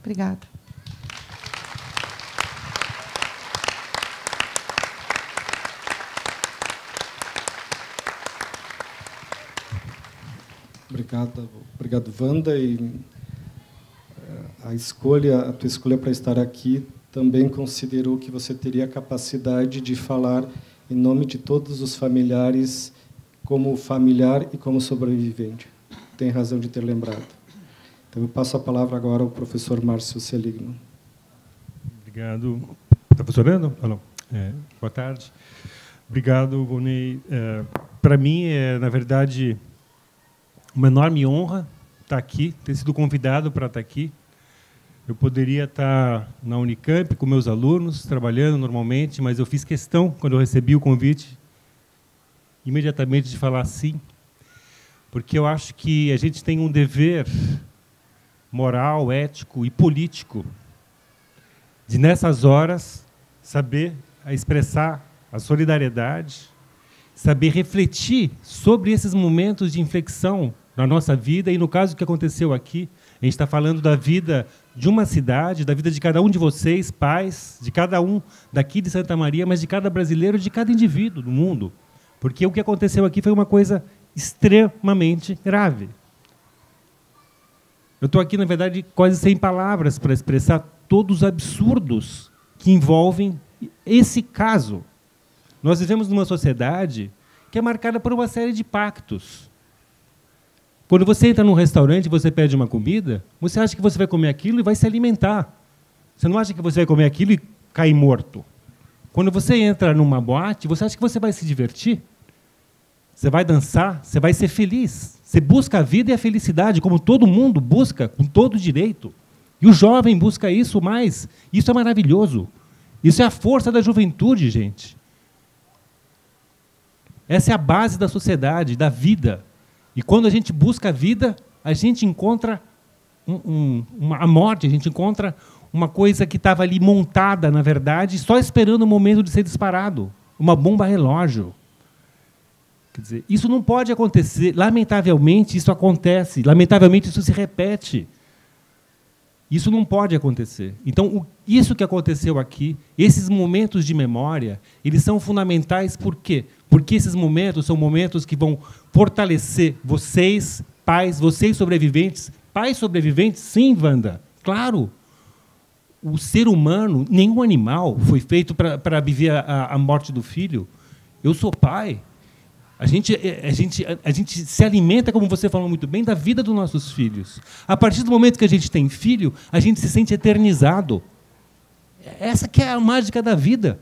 Obrigada. Obrigado, obrigado, Vanda. E a escolha, a tua escolha para estar aqui também considerou que você teria a capacidade de falar em nome de todos os familiares, como familiar e como sobrevivente. Tem razão de ter lembrado. Então, eu passo a palavra agora ao professor Márcio Seligmann. Obrigado. Está funcionando? Ah, não. É, boa tarde. Obrigado, Volnei. É, para mim, é, na verdade, uma enorme honra estar aqui, ter sido convidado para estar aqui. Eu poderia estar na Unicamp com meus alunos, trabalhando normalmente, mas eu fiz questão, quando eu recebi o convite, imediatamente de falar sim, porque eu acho que a gente tem um dever moral, ético e político de, nessas horas, saber expressar a solidariedade, saber refletir sobre esses momentos de inflexão na nossa vida. E, no caso que aconteceu aqui, a gente está falando da vida de uma cidade, da vida de cada um de vocês, pais, de cada um daqui de Santa Maria, mas de cada brasileiro, de cada indivíduo do mundo. Porque o que aconteceu aqui foi uma coisa extremamente grave. Eu estou aqui, na verdade, quase sem palavras para expressar todos os absurdos que envolvem esse caso. Nós vivemos numa sociedade que é marcada por uma série de pactos. Quando você entra num restaurante e você pede uma comida, você acha que você vai comer aquilo e vai se alimentar. Você não acha que você vai comer aquilo e cair morto. Quando você entra numa boate, você acha que você vai se divertir, você vai dançar, você vai ser feliz. Você busca a vida e a felicidade, como todo mundo busca, com todo direito. E o jovem busca isso mais. Isso é maravilhoso. Isso é a força da juventude, gente. Essa é a base da sociedade, da vida. E quando a gente busca a vida, a gente encontra um, um, uma, a morte, a gente encontra uma coisa que estava ali montada, na verdade, só esperando o momento de ser disparado, uma bomba-relógio. Quer dizer, isso não pode acontecer. Lamentavelmente, isso acontece. Lamentavelmente, isso se repete. Isso não pode acontecer. Então, o, isso que aconteceu aqui, esses momentos de memória, eles são fundamentais. Por quê? Porque esses momentos são momentos que vão fortalecer vocês, pais, vocês sobreviventes. Pais sobreviventes, sim, Vanda, claro. O ser humano, nenhum animal, foi feito para viver a, a morte do filho. Eu sou pai. A gente, a, gente, a gente se alimenta, como você falou muito bem, da vida dos nossos filhos. A partir do momento que a gente tem filho, a gente se sente eternizado. Essa que é a mágica da vida.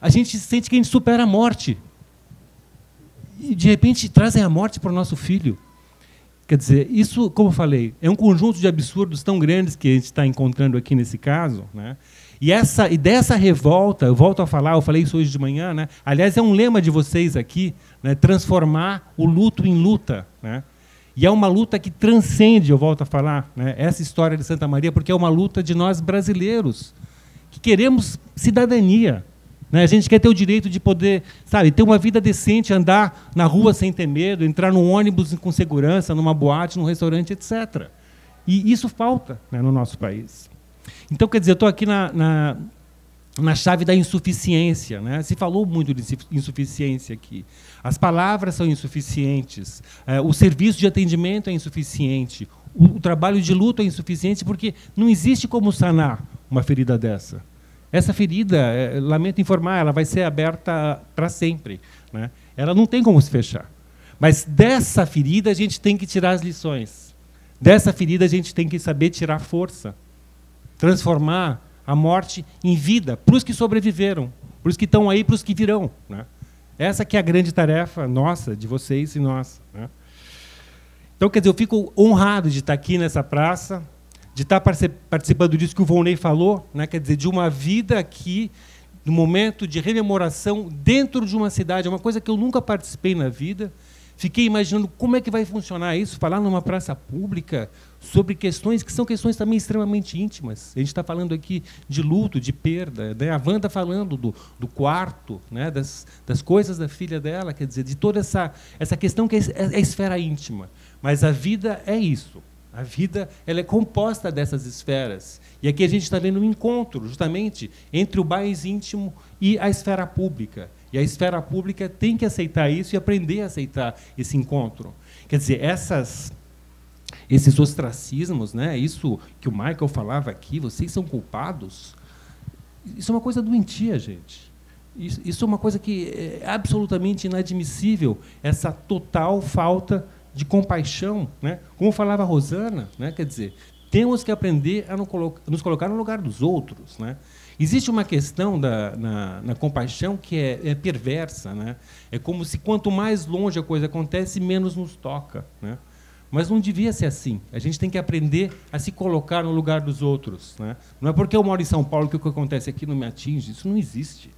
A gente sente que a gente supera a morte. E, de repente, trazem a morte para o nosso filho. Quer dizer, isso, como eu falei, é um conjunto de absurdos tão grandes que a gente está encontrando aqui nesse caso, né? E, essa, e dessa revolta, eu volto a falar, eu falei isso hoje de manhã, né? Aliás, é um lema de vocês aqui, né? Transformar o luto em luta, né? E é uma luta que transcende, eu volto a falar, né? Essa história de Santa Maria, porque é uma luta de nós brasileiros, que queremos cidadania, né? A gente quer ter o direito de poder, sabe, ter uma vida decente, andar na rua sem ter medo, entrar num ônibus com segurança, numa boate, num restaurante, etcétera. E isso falta, né, no nosso país. Então, quer dizer, eu estou aqui na, na, na chave da insuficiência, né? Se falou muito de insuficiência aqui. As palavras são insuficientes, é, o serviço de atendimento é insuficiente, o, o trabalho de luto é insuficiente, porque não existe como sanar uma ferida dessa. Essa ferida, é, lamento informar, ela vai ser aberta para sempre, né? Ela não tem como se fechar. Mas dessa ferida a gente tem que tirar as lições. Dessa ferida a gente tem que saber tirar força, transformar a morte em vida para os que sobreviveram, para os que estão aí, para os que virão, né? Essa que é a grande tarefa nossa, de vocês e nossa, né? Então, quer dizer, eu fico honrado de estar aqui nessa praça, de estar participando disso que o Volnei falou, né? Quer dizer, de uma vida que do momento de rememoração dentro de uma cidade. É uma coisa que eu nunca participei na vida. Fiquei imaginando como é que vai funcionar isso, falar numa praça pública sobre questões que são questões também extremamente íntimas. A gente está falando aqui de luto, de perda, né? A Wanda falando do, do quarto, né? das, das coisas da filha dela, quer dizer, de toda essa, essa questão que é, é, é esfera íntima. Mas a vida é isso. A vida ela é composta dessas esferas. E aqui a gente está vendo um encontro, justamente, entre o mais íntimo e a esfera pública. E a esfera pública tem que aceitar isso e aprender a aceitar esse encontro. Quer dizer, essas, esses ostracismos, né, isso que o Michael falava aqui, vocês são culpados, isso é uma coisa doentia, gente. Isso, isso é uma coisa que é absolutamente inadmissível, essa total falta de compaixão, né? Como falava a Rosana, né? Quer dizer, temos que aprender a nos colocar no lugar dos outros, né? Existe uma questão da, na, na compaixão que é, é perversa, né? É como se quanto mais longe a coisa acontece, menos nos toca, né? Mas não devia ser assim. A gente tem que aprender a se colocar no lugar dos outros, né? Não é porque eu moro em São Paulo que o que acontece aqui não me atinge. Isso não existe.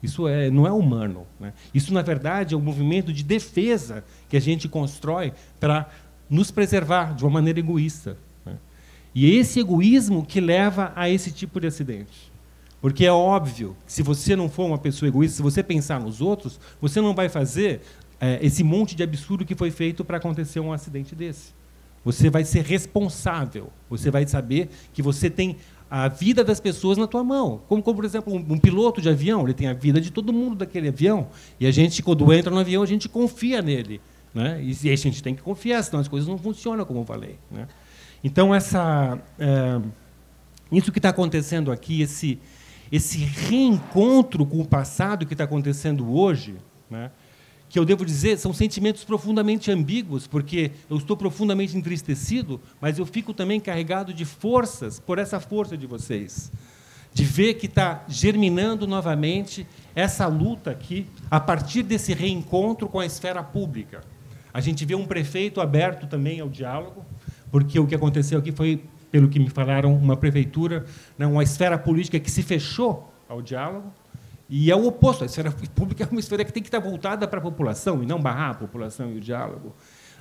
Isso é, não é humano, né? Isso, na verdade, é um movimento de defesa que a gente constrói para nos preservar de uma maneira egoísta, né? E é esse egoísmo que leva a esse tipo de acidente. Porque é óbvio que, se você não for uma pessoa egoísta, se você pensar nos outros, você não vai fazer é, esse monte de absurdo que foi feito para acontecer um acidente desse. Você vai ser responsável, você vai saber que você tem a vida das pessoas na tua mão. Como, como por exemplo, um, um piloto de avião, ele tem a vida de todo mundo daquele avião, e a gente, quando entra no avião, a gente confia nele, né? E a gente tem que confiar, senão as coisas não funcionam, como eu falei, né? Então, essa, é, isso que está acontecendo aqui, esse, esse reencontro com o passado que está acontecendo hoje, né? Que eu devo dizer, são sentimentos profundamente ambíguos, porque eu estou profundamente entristecido, mas eu fico também carregado de forças, por essa força de vocês, de ver que está germinando novamente essa luta aqui, a partir desse reencontro com a esfera pública. A gente vê um prefeito aberto também ao diálogo, porque o que aconteceu aqui foi, pelo que me falaram, uma prefeitura, uma esfera política que se fechou ao diálogo. E é o oposto, a esfera pública é uma esfera que tem que estar voltada para a população e não barrar a população e o diálogo,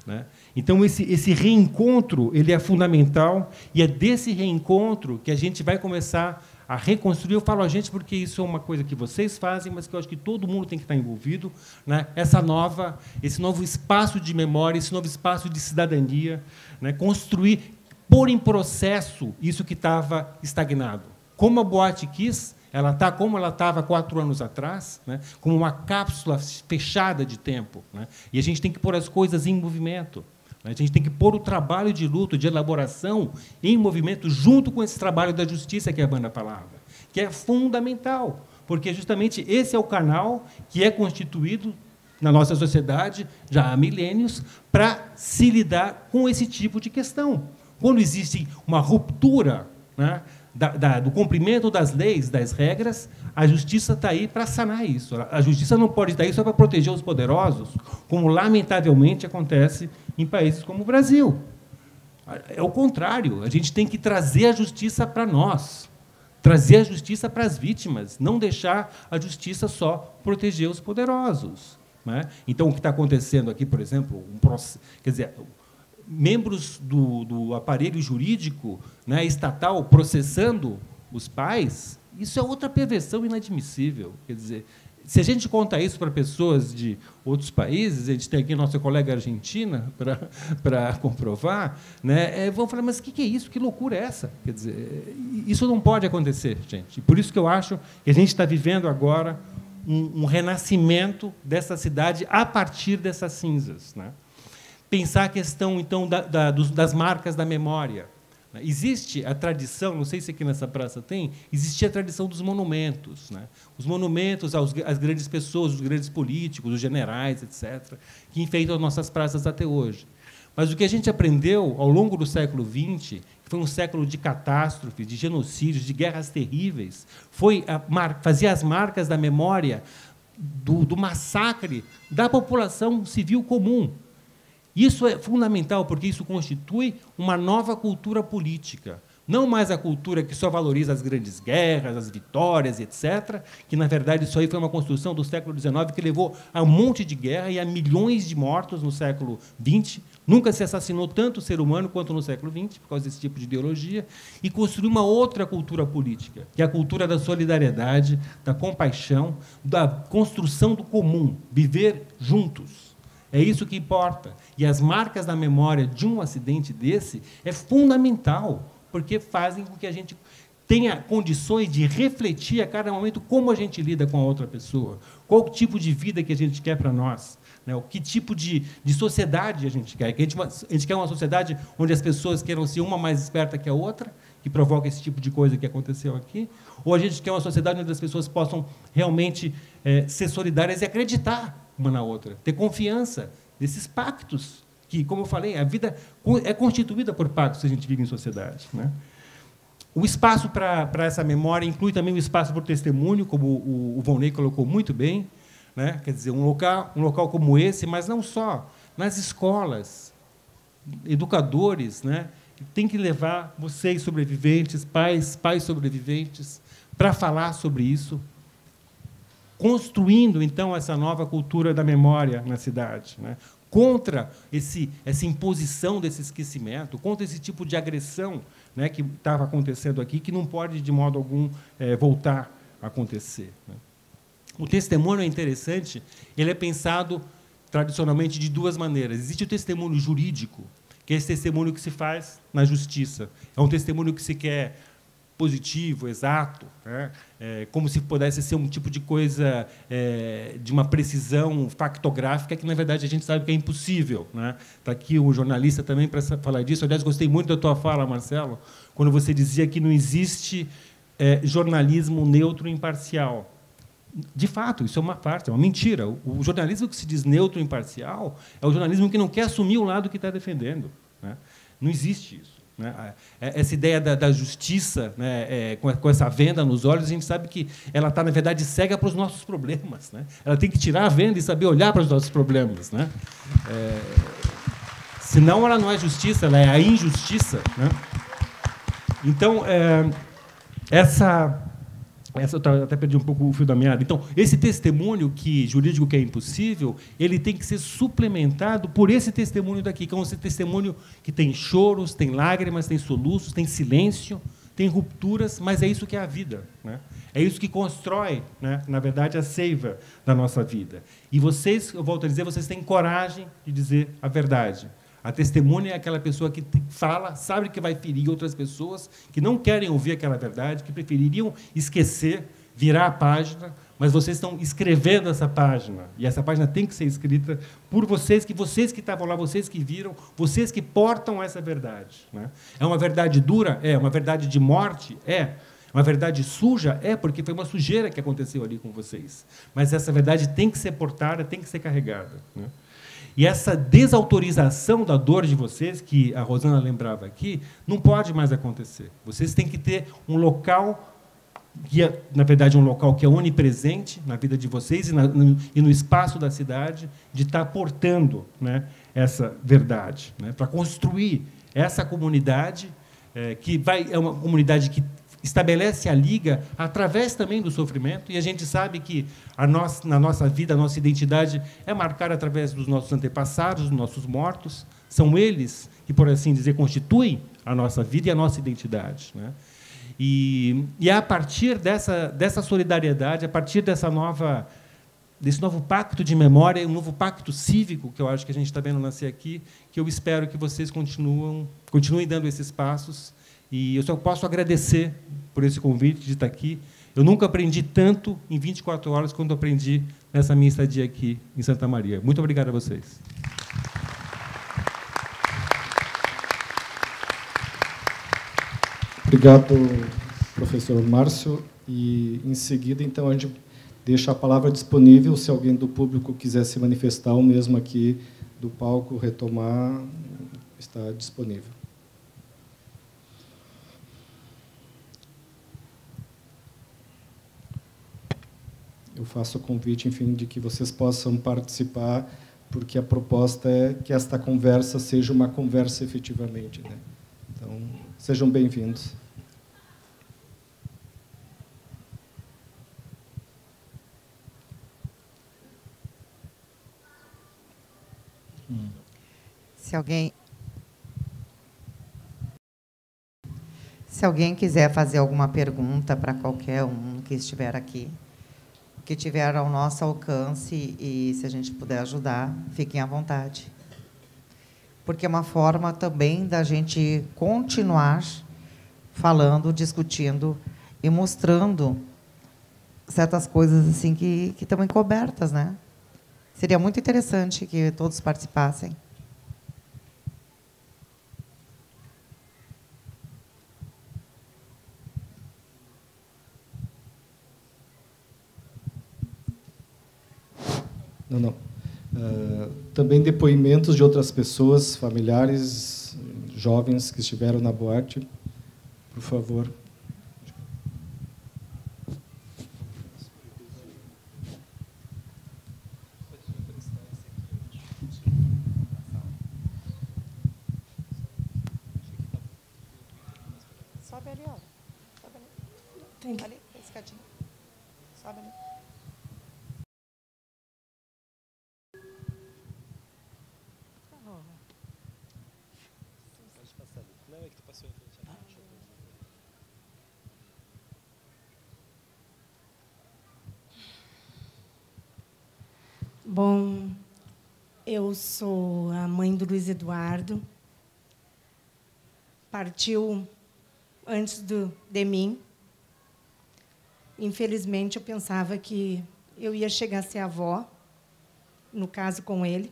né? Então, esse, esse reencontro ele é fundamental, e é desse reencontro que a gente vai começar a reconstruir. Eu falo a gente porque isso é uma coisa que vocês fazem, mas que eu acho que todo mundo tem que estar envolvido, né? Essa nova, esse novo espaço de memória, esse novo espaço de cidadania, né? Construir, pôr em processo isso que estava estagnado. Como a Boate Kiss, ela está como ela estava quatro anos atrás, né? Como uma cápsula fechada de tempo, né? E a gente tem que pôr as coisas em movimento, né? A gente tem que pôr o trabalho de luto, de elaboração, em movimento, junto com esse trabalho da justiça, que é a Wanda Palavra, que é fundamental, porque justamente esse é o canal que é constituído na nossa sociedade, já há milênios, para se lidar com esse tipo de questão. Quando existe uma ruptura, né? Da, da, do cumprimento das leis, das regras, a justiça está aí para sanar isso. A justiça não pode estar aí só para proteger os poderosos, como, lamentavelmente, acontece em países como o Brasil. É o contrário. A gente tem que trazer a justiça para nós, trazer a justiça para as vítimas, não deixar a justiça só proteger os poderosos, né? Então, o que está acontecendo aqui, por exemplo, um processo, quer dizer, membros do, do aparelho jurídico, né, estatal processando os pais, isso é outra perversão inadmissível. Quer dizer, se a gente conta isso para pessoas de outros países, a gente tem aqui nossa colega argentina para, para comprovar, né, é, vão falar, mas o que, que é isso? Que loucura é essa? Quer dizer, isso não pode acontecer, gente. Por isso que eu acho que a gente está vivendo agora um, um renascimento dessa cidade a partir dessas cinzas, né? Pensar a questão, então, da, da, das marcas da memória. Existe a tradição, não sei se aqui nessa praça tem, existia a tradição dos monumentos, né? Os monumentos aos, às grandes pessoas, os grandes políticos, os generais, etcétera, que enfeitam as nossas praças até hoje. Mas o que a gente aprendeu ao longo do século vinte, que foi um século de catástrofes, de genocídios, de guerras terríveis, foi a mar, fazia as marcas da memória do, do massacre da população civil comum. Isso é fundamental, porque isso constitui uma nova cultura política, Não mais a cultura que só valoriza as grandes guerras, as vitórias, etcétera, que, na verdade, isso aí foi uma construção do século dezenove que levou a um monte de guerra e a milhões de mortos no século vinte. Nunca se assassinou tanto o ser humano quanto no século vinte, por causa desse tipo de ideologia, e construiu uma outra cultura política, que é a cultura da solidariedade, da compaixão, da construção do comum, viver juntos. É isso que importa. E as marcas da memória de um acidente desse é fundamental, porque fazem com que a gente tenha condições de refletir a cada momento como a gente lida com a outra pessoa, qual o tipo de vida que a gente quer para nós, né? Que tipo de, de sociedade a gente quer. A gente, a gente quer uma sociedade onde as pessoas queiram ser uma mais esperta que a outra, que provoca esse tipo de coisa que aconteceu aqui, ou a gente quer uma sociedade onde as pessoas possam realmente é, ser solidárias e acreditar uma na outra, ter confiança nesses pactos, que, como eu falei, a vida é constituída por pactos se a gente vive em sociedade, né? O espaço para para essa memória inclui também o espaço para o testemunho, como o, o Volnei colocou muito bem, né? Quer dizer, um local, um local como esse, mas não só, nas escolas, educadores, né? Tem que levar vocês, sobreviventes, pais, pais sobreviventes, para falar sobre isso, construindo, então, essa nova cultura da memória na cidade, né? Contra esse, essa imposição desse esquecimento, contra esse tipo de agressão, né, que estava acontecendo aqui, que não pode, de modo algum, é, voltar a acontecer, né? O testemunho é interessante, ele é pensado, tradicionalmente, de duas maneiras. Existe o testemunho jurídico, que é esse testemunho que se faz na justiça. É um testemunho que se quer positivo, exato, né? É, como se pudesse ser um tipo de coisa é, de uma precisão factográfica que, na verdade, a gente sabe que é impossível, né? Está aqui o jornalista também para falar disso. Aliás, gostei muito da tua fala, Marcelo, quando você dizia que não existe é, jornalismo neutro e imparcial. De fato, isso é uma parte, é uma mentira. O jornalismo que se diz neutro e imparcial é o jornalismo que não quer assumir o lado que está defendendo, né? Não existe isso, né? Essa ideia da, da justiça, né, é, com, com essa venda nos olhos, a gente sabe que ela está, na verdade, cega para os nossos problemas, né? Ela tem que tirar a venda e saber olhar para os nossos problemas, né? É, senão, ela não é justiça, ela é a injustiça, né? Então, é, essa... Essa, eu até perdi um pouco o fio da meada. Então, esse testemunho que, jurídico que é impossível, ele tem que ser suplementado por esse testemunho daqui, que é um testemunho que tem choros, tem lágrimas, tem soluços, tem silêncio, tem rupturas, mas é isso que é a vida, né? É isso que constrói, né, na verdade, a seiva da nossa vida. E vocês, eu volto a dizer, vocês têm coragem de dizer a verdade. A testemunha é aquela pessoa que fala, sabe que vai ferir outras pessoas, que não querem ouvir aquela verdade, que prefeririam esquecer, virar a página, mas vocês estão escrevendo essa página, e essa página tem que ser escrita por vocês, que vocês que estavam lá, vocês que viram, vocês que portam essa verdade, né? É uma verdade dura? É. Uma verdade de morte? É. Uma verdade suja? É, porque foi uma sujeira que aconteceu ali com vocês. Mas essa verdade tem que ser portada, tem que ser carregada, né? E essa desautorização da dor de vocês, que a Rosana lembrava aqui, não pode mais acontecer. Vocês têm que ter um local, que é, na verdade, um local que é onipresente na vida de vocês e, na, no, e no espaço da cidade, de estar portando, né, essa verdade, né, para construir essa comunidade, é, que vai, é uma comunidade que estabelece a liga através também do sofrimento, e a gente sabe que a nossa, na nossa vida, a nossa identidade é marcada através dos nossos antepassados, dos nossos mortos. São eles que, por assim dizer, constituem a nossa vida e a nossa identidade, né? E, e é a partir dessa, dessa solidariedade, a partir dessa nova, desse novo pacto de memória, um novo pacto cívico que eu acho que a gente está vendo nascer aqui, que eu espero que vocês continuem, continuem dando esses passos. E eu só posso agradecer por esse convite de estar aqui. Eu nunca aprendi tanto em vinte e quatro horas quanto aprendi nessa minha estadia aqui em Santa Maria. Muito obrigado a vocês. Obrigado, professor Márcio. E, em seguida, então, a gente deixa a palavra disponível se alguém do público quiser se manifestar, ou mesmo aqui do palco retomar, está disponível. Eu faço o convite, enfim, de que vocês possam participar, porque a proposta é que esta conversa seja uma conversa efetivamente, né? Então, sejam bem-vindos. Se alguém... Se alguém quiser fazer alguma pergunta para qualquer um que estiver aqui, que estiver ao nosso alcance, e se a gente puder ajudar, fiquem à vontade. Porque é uma forma também da gente continuar falando, discutindo e mostrando certas coisas assim que, que estão encobertas, né? Seria muito interessante que todos participassem. Não, não. Uh, também depoimentos de outras pessoas, familiares, jovens que estiveram na boate. Por favor. Sobe ali, ó. Sobe ali. Tem que... ali, escadinha. Sobe ali. Bom, eu sou a mãe do Luiz Eduardo. Partiu antes do, de mim. Infelizmente, eu pensava que eu ia chegar a ser avó, no caso com ele,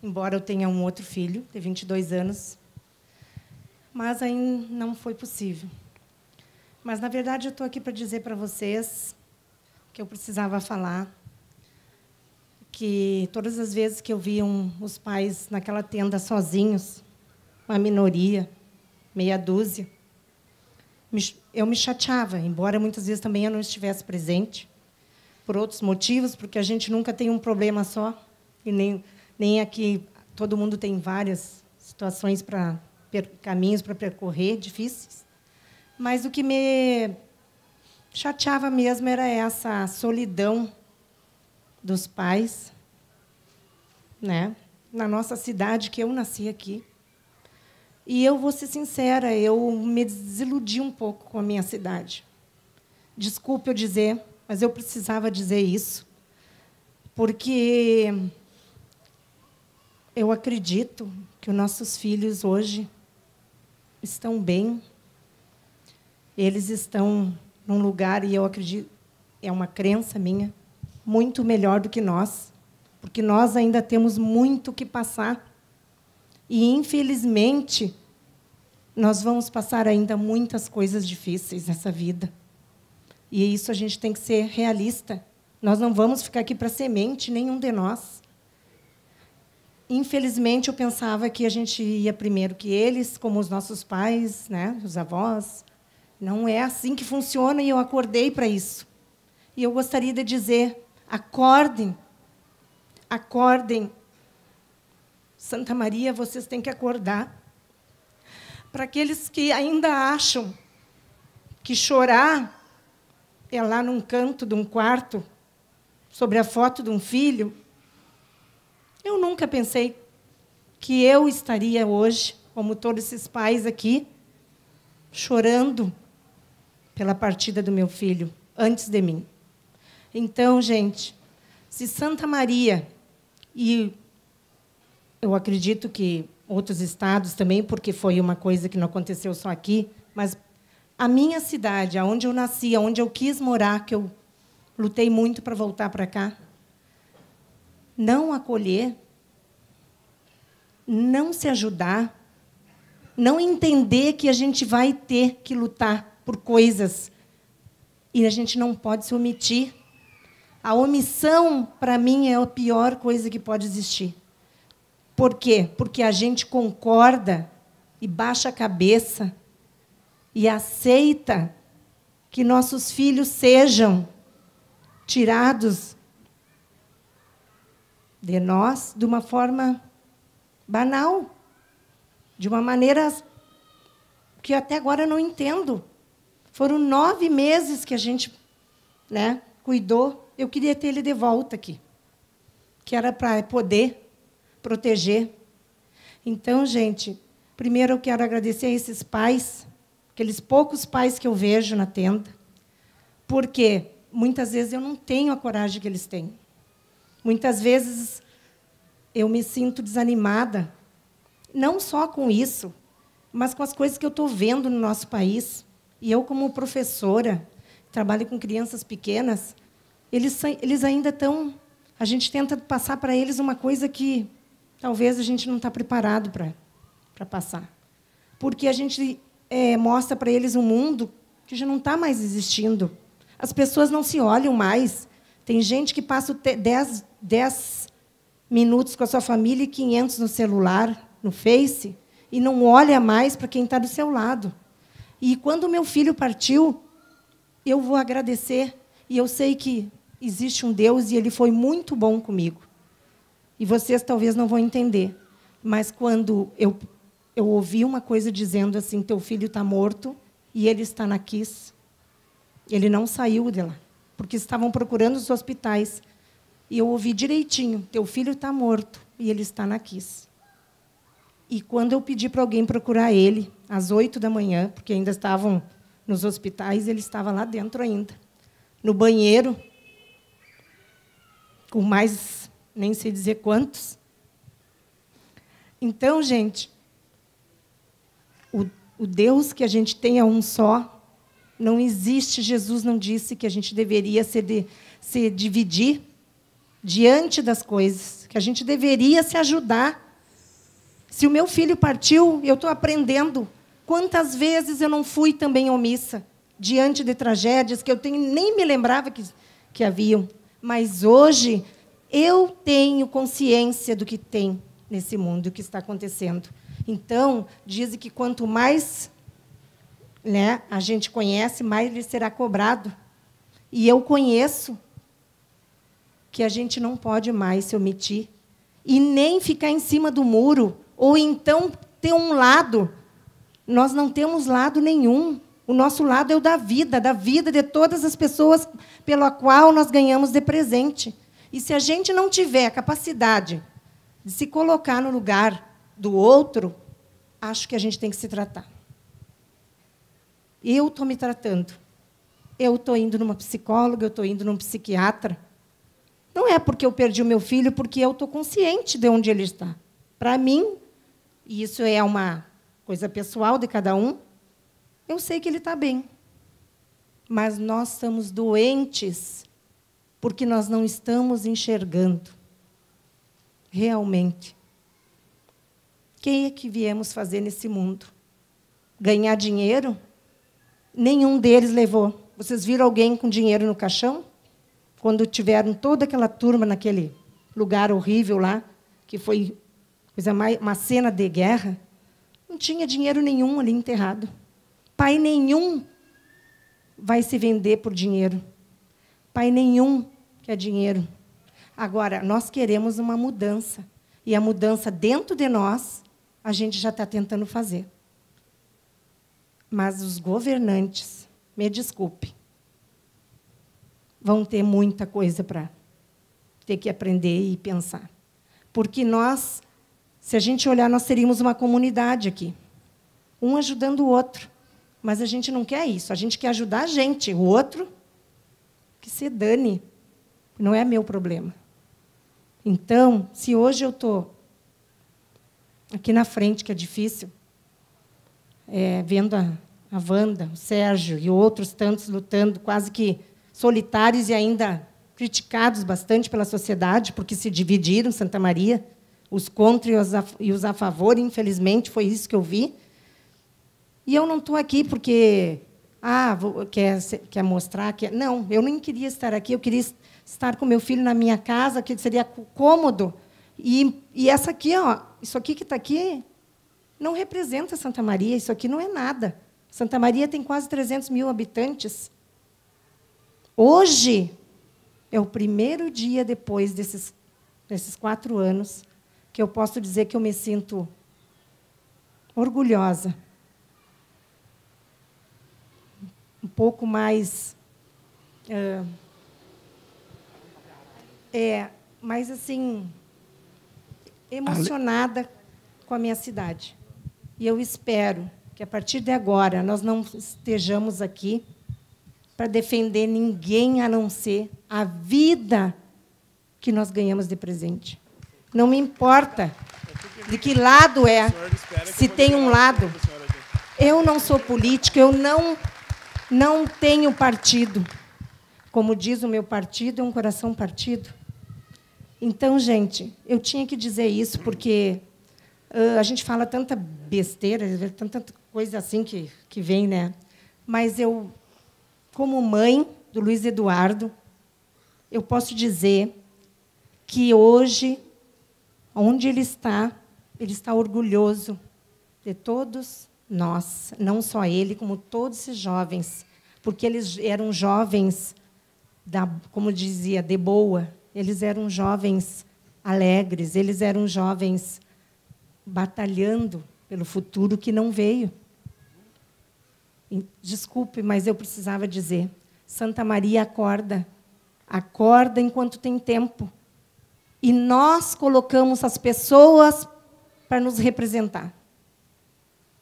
embora eu tenha um outro filho, de vinte e dois anos. Mas ainda não foi possível. Mas, na verdade, eu estou aqui para dizer para vocês que eu precisava falar, que todas as vezes que eu via um, os pais naquela tenda sozinhos, uma minoria, meia dúzia, me, eu me chateava, embora muitas vezes também eu não estivesse presente, por outros motivos, porque a gente nunca tem um problema só, e nem, nem aqui todo mundo tem várias situações, para caminhos para percorrer, difíceis. Mas o que me chateava mesmo era essa solidão dos pais, né? Na nossa cidade, que eu nasci aqui. E eu vou ser sincera, eu me desiludi um pouco com a minha cidade. Desculpe eu dizer, mas eu precisava dizer isso, porque eu acredito que os nossos filhos hoje estão bem, eles estão num lugar, e eu acredito, é uma crença minha, muito melhor do que nós, porque nós ainda temos muito que passar. E, infelizmente, nós vamos passar ainda muitas coisas difíceis nessa vida. E isso a gente tem que ser realista. Nós não vamos ficar aqui para semente, nenhum de nós. Infelizmente, eu pensava que a gente ia primeiro que eles, como os nossos pais, né, os avós. Não é assim que funciona, e eu acordei para isso. E eu gostaria de dizer... Acordem, acordem. Santa Maria, vocês têm que acordar. Para aqueles que ainda acham que chorar é lá num canto de um quarto, sobre a foto de um filho, eu nunca pensei que eu estaria hoje, como todos esses pais aqui, chorando pela partida do meu filho, antes de mim. Então, gente, se Santa Maria, e eu acredito que outros estados também, porque foi uma coisa que não aconteceu só aqui, mas a minha cidade, onde eu nasci, onde eu quis morar, que eu lutei muito para voltar para cá, não acolher, não se ajudar, não entender que a gente vai ter que lutar por coisas, e a gente não pode se omitir. A omissão, para mim, é a pior coisa que pode existir. Por quê? Porque a gente concorda e baixa a cabeça e aceita que nossos filhos sejam tirados de nós de uma forma banal, de uma maneira que até agora eu não entendo. Foram nove meses que a gente, né, cuidou. Eu queria ter ele de volta aqui, que era para poder proteger. Então, gente, primeiro eu quero agradecer a esses pais, aqueles poucos pais que eu vejo na tenda, porque muitas vezes eu não tenho a coragem que eles têm. Muitas vezes eu me sinto desanimada, não só com isso, mas com as coisas que eu estou vendo no nosso país. E eu, como professora, trabalho com crianças pequenas, eles, eles ainda estão... A gente tenta passar para eles uma coisa que talvez a gente não está preparado para, para passar. Porque a gente é, mostra para eles um mundo que já não está mais existindo. As pessoas não se olham mais. Tem gente que passa dez minutos com a sua família e quinhentos no celular, no Face, e não olha mais para quem está do seu lado. E, quando meu filho partiu, eu vou agradecer. E eu sei que existe um Deus, e ele foi muito bom comigo. E vocês talvez não vão entender, mas, quando eu, eu ouvi uma coisa dizendo assim, teu filho está morto e ele está na Kiss, ele não saiu de lá, porque estavam procurando os hospitais. E eu ouvi direitinho, teu filho está morto e ele está na Kiss. E, quando eu pedi para alguém procurar ele, às oito da manhã, porque ainda estavam nos hospitais, ele estava lá dentro ainda, no banheiro, com mais, nem sei dizer quantos. Então, gente, o, o Deus que a gente tem é um só, não existe. Jesus não disse que a gente deveria se, de, se dividir diante das coisas, que a gente deveria se ajudar. Se o meu filho partiu, eu estou aprendendo quantas vezes eu não fui também omissa diante de tragédias que eu tenho, nem me lembrava que, que haviam. Mas, hoje, eu tenho consciência do que tem nesse mundo, o que está acontecendo. Então, dizem que quanto mais, né, a gente conhece, mais lhe será cobrado. E eu conheço que a gente não pode mais se omitir e nem ficar em cima do muro, ou então ter um lado. Nós não temos lado nenhum. O nosso lado é o da vida, da vida de todas as pessoas pela qual nós ganhamos de presente. E, se a gente não tiver a capacidade de se colocar no lugar do outro, acho que a gente tem que se tratar. Eu estou me tratando. Eu estou indo numa psicóloga, eu estou indo num psiquiatra. Não é porque eu perdi o meu filho, porque eu estou consciente de onde ele está. Para mim, e isso é uma coisa pessoal de cada um, eu sei que ele está bem. Mas nós estamos doentes porque nós não estamos enxergando realmente. Quem é que viemos fazer nesse mundo? Ganhar dinheiro? Nenhum deles levou. Vocês viram alguém com dinheiro no caixão? Quando tiveram toda aquela turma naquele lugar horrível lá, que foi uma cena de guerra, não tinha dinheiro nenhum ali enterrado. Pai nenhum vai se vender por dinheiro. Pai nenhum quer dinheiro. Agora, nós queremos uma mudança. E a mudança dentro de nós, a gente já está tentando fazer. Mas os governantes, me desculpe, vão ter muita coisa para ter que aprender e pensar. Porque nós... Se a gente olhar, nós teríamos uma comunidade aqui, um ajudando o outro. Mas a gente não quer isso, a gente quer ajudar a gente, o outro que se dane, não é meu problema. Então, se hoje eu estou aqui na frente, que é difícil, é, vendo a, a Vanda, o Sérgio e outros tantos lutando, quase que solitários e ainda criticados bastante pela sociedade, porque se dividiram em Santa Maria, os contra e os, a, e os a favor, infelizmente, foi isso que eu vi. E eu não estou aqui porque ah, vou, quer, quer mostrar... Quer... Não, eu nem queria estar aqui, eu queria estar com meu filho na minha casa, que seria cômodo. E, e essa aqui, ó, isso aqui que está aqui, não representa Santa Maria, isso aqui não é nada. Santa Maria tem quase trezentos mil habitantes. Hoje é o primeiro dia, depois desses, desses quatro anos, que eu posso dizer que eu me sinto orgulhosa pouco mais... Uh, é, mais, assim, emocionada com a minha cidade. E eu espero que, a partir de agora, nós não estejamos aqui para defender ninguém a não ser a vida que nós ganhamos de presente. Não me importa de que lado é, se tem um lado. Eu não sou política, eu não, não tenho partido. Como diz o meu partido, é um coração partido. Então, gente, eu tinha que dizer isso, porque uh, a gente fala tanta besteira, tanta coisa assim que, que vem, né? Mas eu, como mãe do Luiz Eduardo, eu posso dizer que hoje, onde ele está, ele está orgulhoso de todos nós, não só ele, como todos esses jovens, porque eles eram jovens, da, como dizia, de boa, eles eram jovens alegres, eles eram jovens batalhando pelo futuro que não veio. Desculpe, mas eu precisava dizer, Santa Maria acorda, acorda enquanto tem tempo. E nós colocamos as pessoas para nos representar.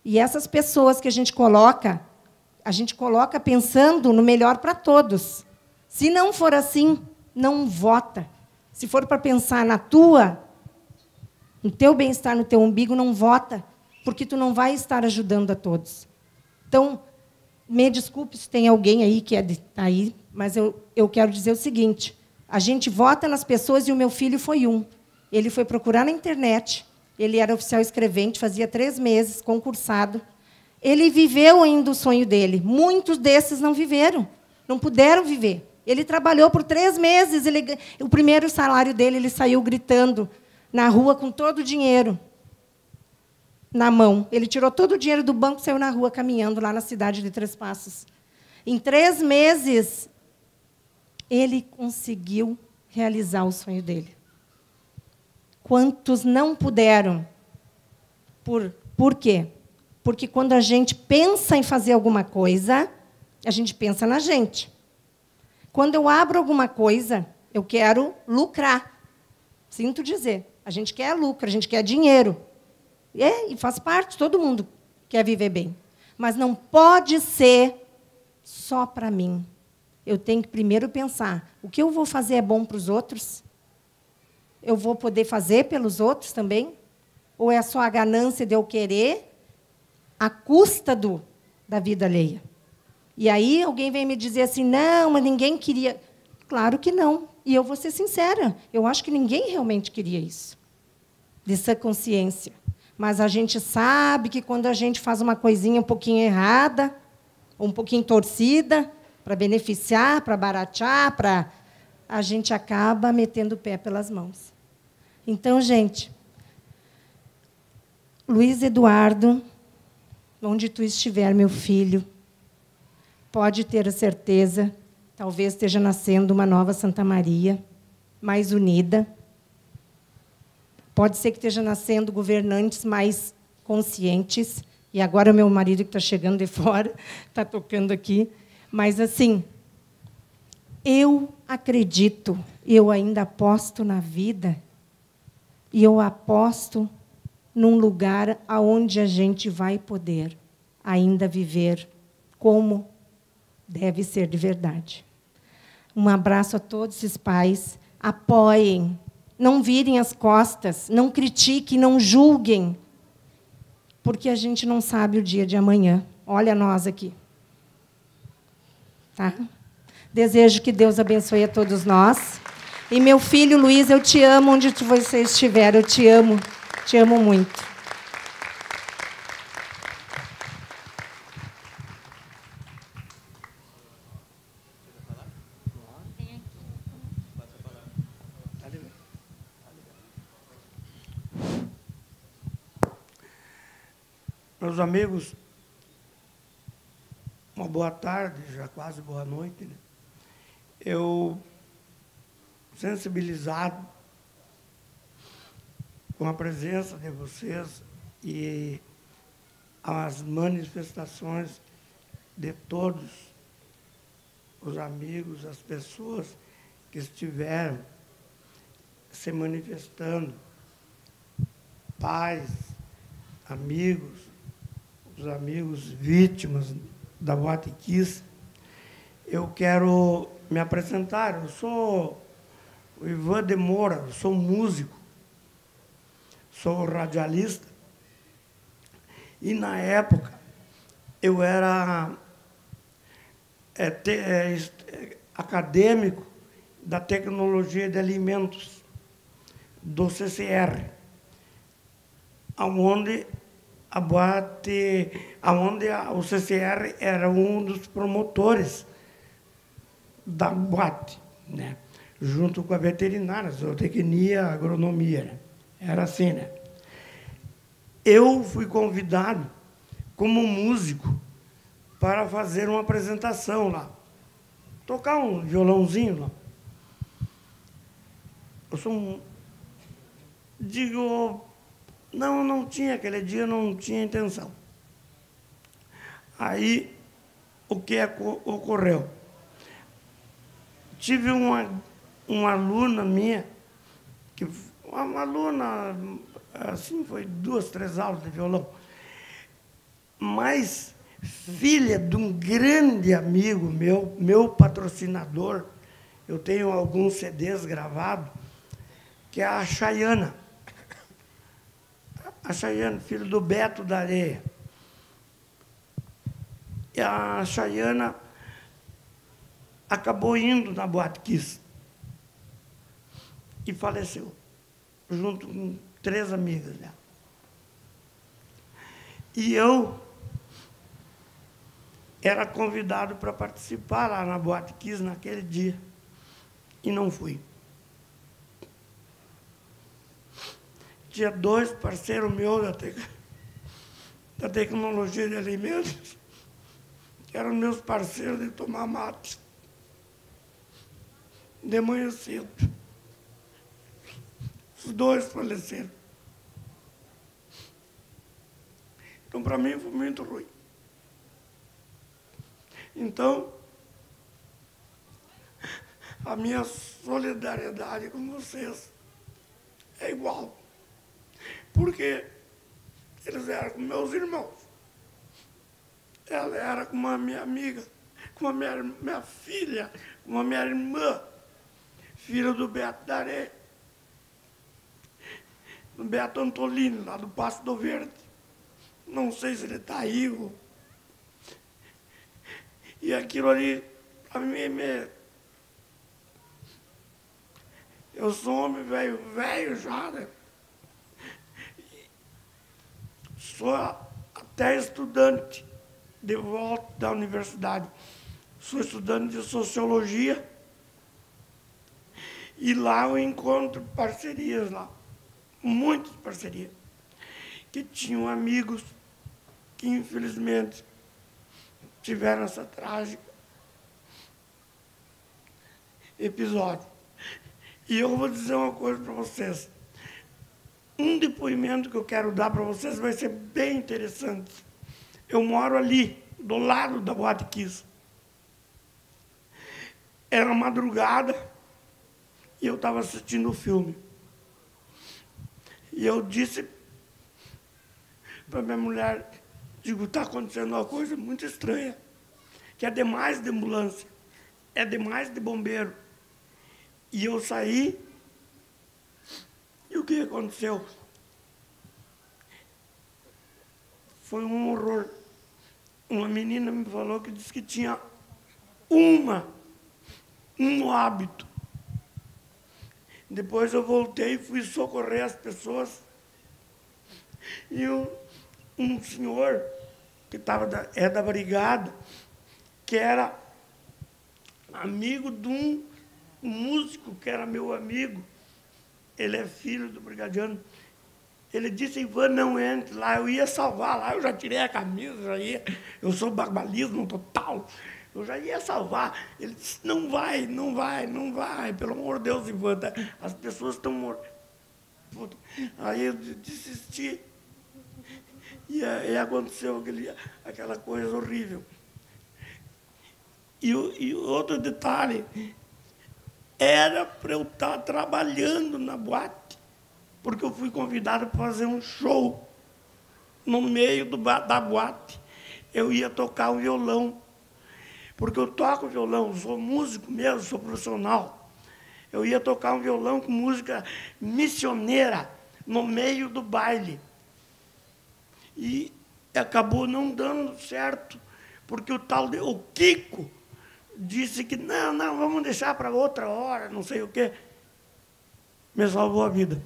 E essas pessoas que a gente coloca, a gente coloca pensando no melhor para todos. Se não for assim, não vota. Se for para pensar na tua, no teu bem-estar, no teu umbigo, não vota, porque tu não vai estar ajudando a todos. Então, me desculpe se tem alguém aí que é de, tá aí, mas eu, eu quero dizer o seguinte... A gente vota nas pessoas, e o meu filho foi um. Ele foi procurar na internet, ele era oficial escrevente, fazia três meses, concursado. Ele viveu ainda o sonho dele. Muitos desses não viveram, não puderam viver. Ele trabalhou por três meses, ele, o primeiro salário dele, ele saiu gritando na rua com todo o dinheiro na mão. Ele tirou todo o dinheiro do banco e saiu na rua, caminhando lá na cidade de Três Passos. Em três meses... ele conseguiu realizar o sonho dele. Quantos não puderam? Por, por quê? Porque, quando a gente pensa em fazer alguma coisa, a gente pensa na gente. Quando eu abro alguma coisa, eu quero lucrar. Sinto dizer, a gente quer lucro, a gente quer dinheiro. É, e faz parte, todo mundo quer viver bem. Mas não pode ser só para mim. Eu tenho que primeiro pensar, o que eu vou fazer é bom para os outros? Eu vou poder fazer pelos outros também? Ou é só a ganância de eu querer à custa do, da vida alheia? E aí alguém vem me dizer assim, não, mas ninguém queria. Claro que não. E eu vou ser sincera, eu acho que ninguém realmente queria isso, dessa consciência. Mas a gente sabe que, quando a gente faz uma coisinha um pouquinho errada, um pouquinho torcida, para beneficiar, para baratear, para... a gente acaba metendo o pé pelas mãos. Então, gente, Luiz Eduardo, onde tu estiver, meu filho, pode ter a certeza, talvez esteja nascendo uma nova Santa Maria, mais unida. Pode ser que esteja nascendo governantes mais conscientes. E agora o meu marido, que está chegando de fora, está tocando aqui. Mas, assim, eu acredito, eu ainda aposto na vida, e eu aposto num lugar onde a gente vai poder ainda viver como deve ser de verdade. Um abraço a todos os pais. Apoiem, não virem as costas, não critiquem, não julguem, porque a gente não sabe o dia de amanhã. Olha nós aqui. Tá? Desejo que Deus abençoe a todos nós. E, meu filho Luiz, eu te amo onde você estiver. Eu te amo, te amo muito. Meus amigos, uma boa tarde, já quase boa noite, né? Eu, sensibilizado com a presença de vocês e as manifestações de todos os amigos, as pessoas que estiveram se manifestando, pais, amigos, os amigos vítimas da boate Kiss. Eu quero me apresentar, eu sou o Ivan de Moura, eu sou músico, sou radialista, e na época eu era é, te, é, acadêmico da tecnologia de alimentos, do C C R, onde a boate, onde o C C R era um dos promotores da boate, né? Junto com a veterinária, zootecnia, agronomia. Né? Era assim, né? Eu fui convidado como músico para fazer uma apresentação lá, tocar um violãozinho lá. Eu sou um... Digo... Não, não tinha, aquele dia não tinha intenção. Aí, o que ocorreu? Tive uma, uma aluna minha, que, uma aluna, assim, foi duas, três aulas de violão, mas filha de um grande amigo meu, meu patrocinador, eu tenho alguns C Ds gravados, que é a Chayana. A Chayana, filho do Beto da Aleia. E a Chayana acabou indo na boate Kiss e faleceu, junto com três amigas dela. E eu era convidado para participar lá na boate Kiss naquele dia, e não fui. Tinha dois parceiros meus da, te da tecnologia de alimentos, que eram meus parceiros de tomar mate. De manhã cedo. Os dois faleceram. Então, para mim, foi muito ruim. Então, a minha solidariedade com vocês é igual, porque eles eram com meus irmãos. Ela era com uma minha amiga, com uma minha, minha filha, com uma minha irmã, filha do Beto da Aleia, do Beto Antolino, lá do Passo do Verde. Não sei se ele está aí. Ou... E aquilo ali, a mim, me... eu sou homem velho, velho já, né? Sou até estudante de volta da universidade. Sou estudante de sociologia. E lá eu encontro parcerias lá, muitas parcerias, que tinham amigos que, infelizmente, tiveram essa trágica episódio. E eu vou dizer uma coisa para vocês. Um depoimento que eu quero dar para vocês vai ser bem interessante. Eu moro ali, do lado da boate Kiss. Era madrugada, e eu estava assistindo o filme. E eu disse para minha mulher, digo, está acontecendo uma coisa muito estranha, que é demais de ambulância, é demais de bombeiro. E eu saí, e o que aconteceu? Foi um horror. Uma menina me falou que disse que tinha uma, um hábito. Depois eu voltei e fui socorrer as pessoas. E um, um senhor, que tava da, é da brigada, que era amigo de um músico, que era meu amigo, ele é filho do brigadiano, ele disse, Ivan, não entre lá, eu ia salvar lá, eu já tirei a camisa, já ia, eu sou barbalismo total, eu já ia salvar. Ele disse, não vai, não vai, não vai, pelo amor de Deus, Ivan, tá? As pessoas estão mortas. Aí eu desisti. E, e aconteceu aquele, aquela coisa horrível. E, e outro detalhe, era para eu estar trabalhando na boate, porque eu fui convidado para fazer um show no meio do, da boate. Eu ia tocar o violão, porque eu toco violão, sou músico mesmo, sou profissional. Eu ia tocar um violão com música missioneira no meio do baile. E acabou não dando certo, porque o tal de, o Kiko disse que não, não, vamos deixar para outra hora, não sei o quê. Me salvou a vida.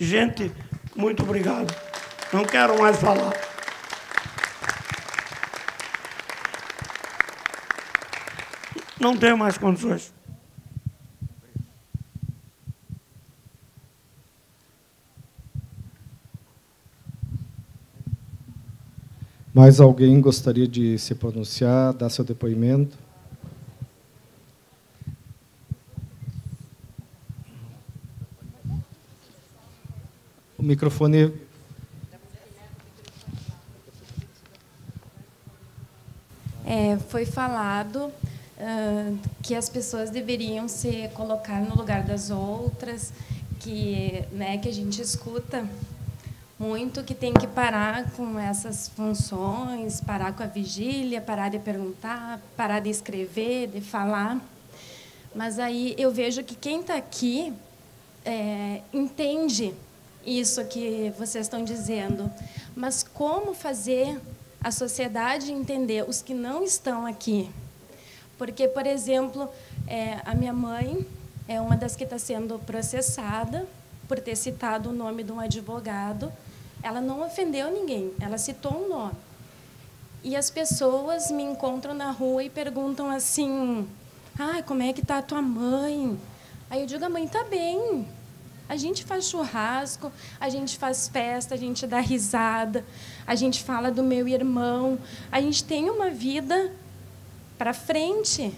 Gente, muito obrigado. Não quero mais falar. Não tenho mais condições. Mais alguém gostaria de se pronunciar, dar seu depoimento? O microfone... É, foi falado uh, que as pessoas deveriam se colocar no lugar das outras, que, né, que a gente escuta... muito que tem que parar com essas funções, parar com a vigília, parar de perguntar, parar de escrever, de falar. Mas aí eu vejo que quem está aqui é, entende isso que vocês estão dizendo. Mas como fazer a sociedade entender os que não estão aqui? Porque, por exemplo, é, a minha mãe é uma das que está sendo processada por ter citado o nome de um advogado. Ela não ofendeu ninguém, ela citou um nome. E as pessoas me encontram na rua e perguntam assim, ah, como é que está a tua mãe? Aí eu digo, a mãe está bem. A gente faz churrasco, a gente faz festa, a gente dá risada, a gente fala do meu irmão, a gente tem uma vida para frente,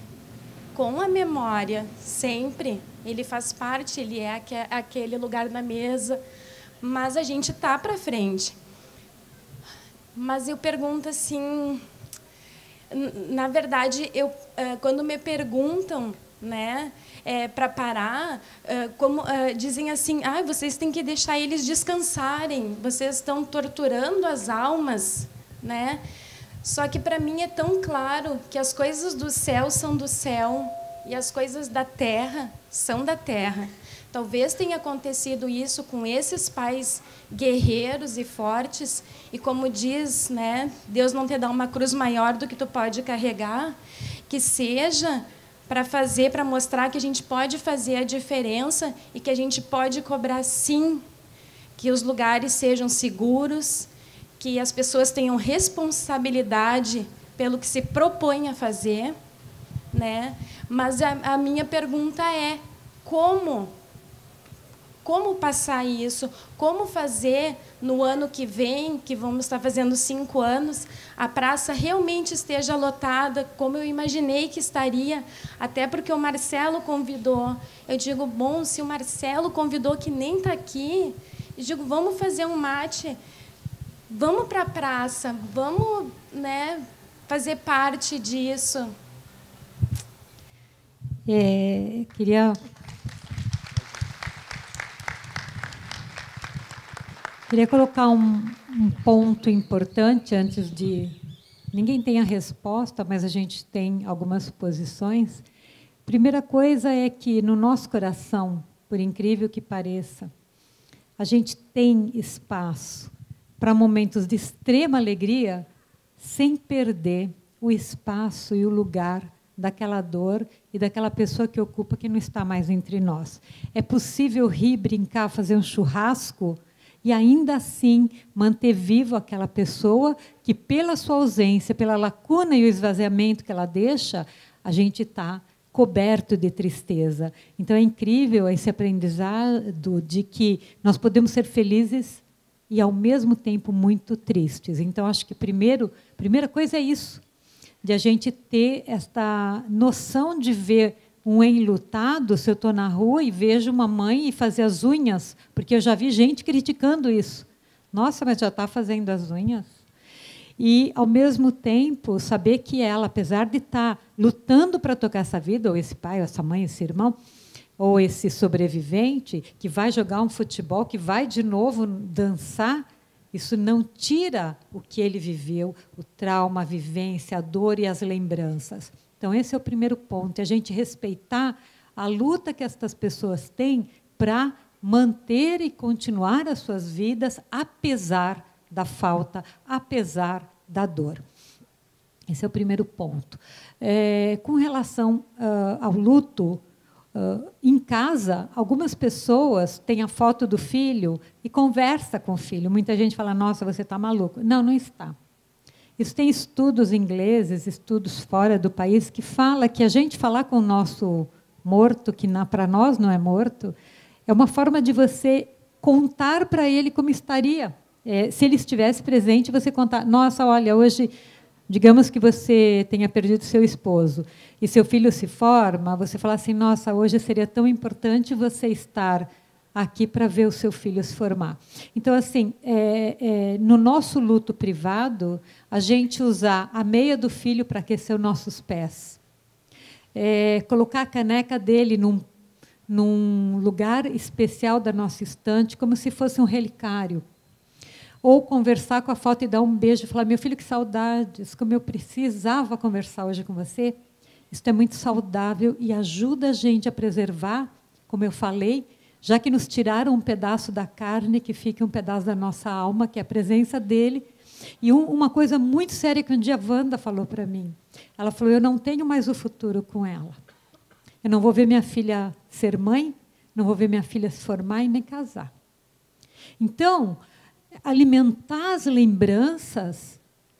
com a memória, sempre. Ele faz parte, ele é aquele lugar na mesa, mas a gente está para frente. Mas eu pergunto assim, na verdade, eu, quando me perguntam, né, é, para parar, é, como, é, dizem assim, ah, vocês têm que deixar eles descansarem, vocês estão torturando as almas, né? Só que para mim é tão claro que as coisas do céu são do céu e as coisas da terra são da terra. Talvez tenha acontecido isso com esses pais guerreiros e fortes, e como diz, né, Deus não te dá uma cruz maior do que tu pode carregar, que seja para fazer, para mostrar que a gente pode fazer a diferença e que a gente pode cobrar, sim, que os lugares sejam seguros, que as pessoas tenham responsabilidade pelo que se propõem a fazer, né? Mas a, a minha pergunta é como, como passar isso, como fazer no ano que vem, que vamos estar fazendo cinco anos, a praça realmente esteja lotada, como eu imaginei que estaria, até porque o Marcelo convidou. Eu digo, bom, se o Marcelo convidou, que nem está aqui, eu digo, vamos fazer um mate, vamos para a praça, vamos, né, fazer parte disso. É, queria, queria colocar um, um ponto importante antes de... Ninguém tem a resposta, mas a gente tem algumas suposições. Primeira coisa é que, no nosso coração, por incrível que pareça, a gente tem espaço para momentos de extrema alegria, sem perder o espaço e o lugar daquela dor e daquela pessoa que ocupa, que não está mais entre nós. É possível rir, brincar, fazer um churrasco e, ainda assim, manter vivo aquela pessoa que, pela sua ausência, pela lacuna e o esvaziamento que ela deixa, a gente está coberto de tristeza. Então, é incrível esse aprendizado de que nós podemos ser felizes e, ao mesmo tempo, muito tristes. Então, acho que primeiro, a primeira coisa é isso, de a gente ter esta noção de ver um enlutado, se eu estou na rua e vejo uma mãe e fazer as unhas, porque eu já vi gente criticando isso. Nossa, mas já está fazendo as unhas? e, ao mesmo tempo, saber que ela, apesar de estar lutando para tocar essa vida, ou esse pai, ou essa mãe, esse irmão, ou esse sobrevivente, que vai jogar um futebol, que vai de novo dançar, isso não tira o que ele viveu, o trauma, a vivência, a dor e as lembranças. Então, esse é o primeiro ponto, é a gente respeitar a luta que estas pessoas têm para manter e continuar as suas vidas, apesar da falta, apesar da dor. Esse é o primeiro ponto. É, com relação uh, ao luto, Uh, em casa, algumas pessoas têm a foto do filho e conversa com o filho. Muita gente fala, nossa, você está maluco. Não, não está. Isso tem estudos ingleses, estudos fora do país, que fala que a gente falar com o nosso morto, que para nós não é morto, é uma forma de você contar para ele como estaria. É, se ele estivesse presente, você contar, nossa, olha, hoje... Digamos que você tenha perdido seu esposo e seu filho se forma, você fala assim, nossa, hoje seria tão importante você estar aqui para ver o seu filho se formar. Então, assim, é, é, no nosso luto privado, a gente usar a meia do filho para aquecer os nossos pés, é, colocar a caneca dele num, num lugar especial da nossa estante, como se fosse um relicário, ou conversar com a foto e dar um beijo e falar, meu filho, que saudades, como eu precisava conversar hoje com você. Isso é muito saudável e ajuda a gente a preservar, como eu falei, já que nos tiraram um pedaço da carne, que fica um pedaço da nossa alma, que é a presença dele. E um, uma coisa muito séria que um dia a Wanda falou para mim, ela falou, eu não tenho mais o futuro com ela. Eu não vou ver minha filha ser mãe, não vou ver minha filha se formar e nem casar. Então, alimentar as lembranças,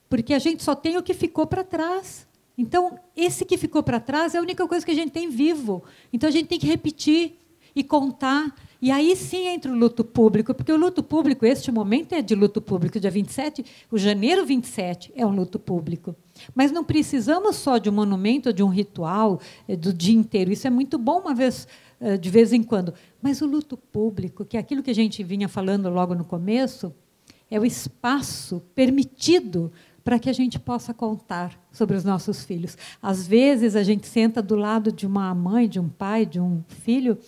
porque a gente só tem o que ficou para trás. Então, esse que ficou para trás é a única coisa que a gente tem vivo. Então, a gente tem que repetir e contar. E aí sim entra o luto público, porque o luto público, este momento é de luto público, dia vinte e sete, o janeiro vinte e sete é um luto público. Mas não precisamos só de um monumento, de um ritual, do dia inteiro. Isso é muito bom uma vez... de vez em quando. Mas o luto público, que é aquilo que a gente vinha falando logo no começo, é o espaço permitido para que a gente possa contar sobre os nossos filhos. Às vezes, a gente senta do lado de uma mãe, de um pai, de um filho,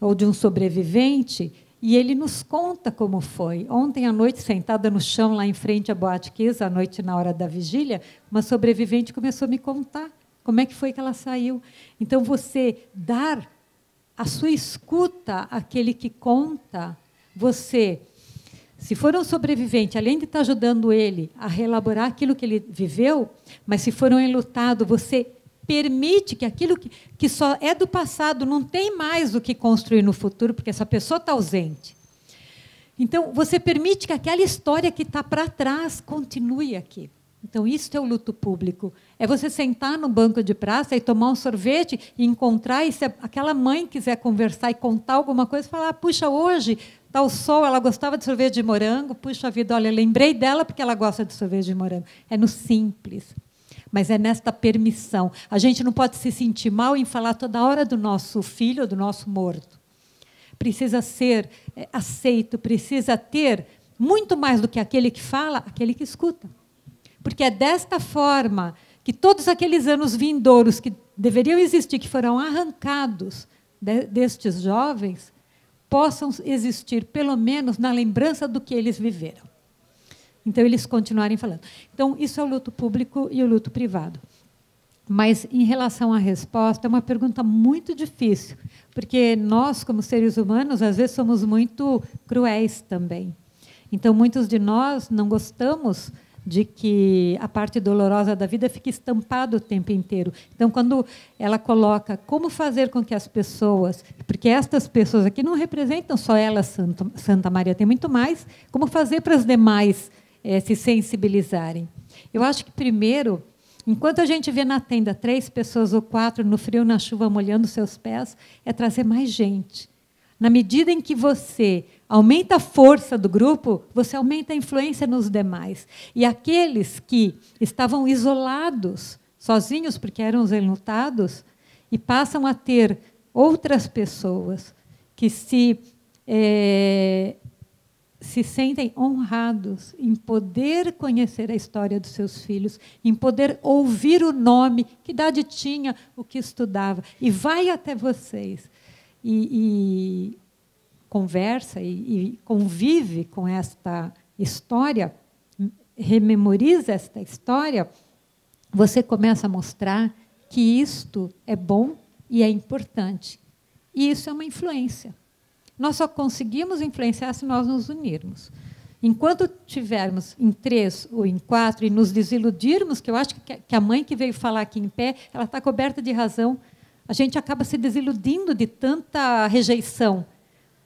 ou de um sobrevivente, e ele nos conta como foi. Ontem à noite, sentada no chão, lá em frente à boate Kiss, à noite na hora da vigília, uma sobrevivente começou a me contar como é que foi que ela saiu. Então, você dar... a sua escuta, aquele que conta, você, se for um sobrevivente, além de estar ajudando ele a reelaborar aquilo que ele viveu, mas se for um enlutado, você permite que aquilo que, que só é do passado, não tem mais o que construir no futuro, porque essa pessoa está ausente. Então, você permite que aquela história que está para trás continue aqui. Então, isso é o luto público. É você sentar no banco de praça e tomar um sorvete e encontrar, e se aquela mãe quiser conversar e contar alguma coisa, falar, ah, puxa, hoje está o sol, ela gostava de sorvete de morango, puxa vida, olha, eu lembrei dela porque ela gosta de sorvete de morango. É no simples, mas é nesta permissão. A gente não pode se sentir mal em falar toda hora do nosso filho, do nosso morto. Precisa ser aceito, precisa ter muito mais do que aquele que fala, aquele que escuta. Porque é desta forma que todos aqueles anos vindouros que deveriam existir, que foram arrancados de, destes jovens, possam existir, pelo menos, na lembrança do que eles viveram. Então, eles continuarem falando. Então, isso é o luto público e o luto privado. Mas, em relação à resposta, é uma pergunta muito difícil, porque nós, como seres humanos, às vezes somos muito cruéis também. Então, muitos de nós não gostamos de que a parte dolorosa da vida fique estampada o tempo inteiro. Então, quando ela coloca como fazer com que as pessoas, porque estas pessoas aqui não representam só elas, Santa, Santa Maria, tem muito mais, como fazer para as demais é, se sensibilizarem. Eu acho que, primeiro, enquanto a gente vê na tenda três pessoas ou quatro, no frio, na chuva, molhando seus pés, é trazer mais gente. Na medida em que você aumenta a força do grupo, você aumenta a influência nos demais. E aqueles que estavam isolados, sozinhos, porque eram os enlutados, e passam a ter outras pessoas que se, é, se sentem honrados em poder conhecer a história dos seus filhos, em poder ouvir o nome, que idade tinha, o que estudava. E vai até vocês e, e conversa e, e convive com esta história, rememoriza esta história, você começa a mostrar que isto é bom e é importante. E isso é uma influência. Nós só conseguimos influenciar se nós nos unirmos. Enquanto tivermos em três ou em quatro e nos desiludirmos, que eu acho que a mãe que veio falar aqui em pé, ela está coberta de razão, a gente acaba se desiludindo de tanta rejeição.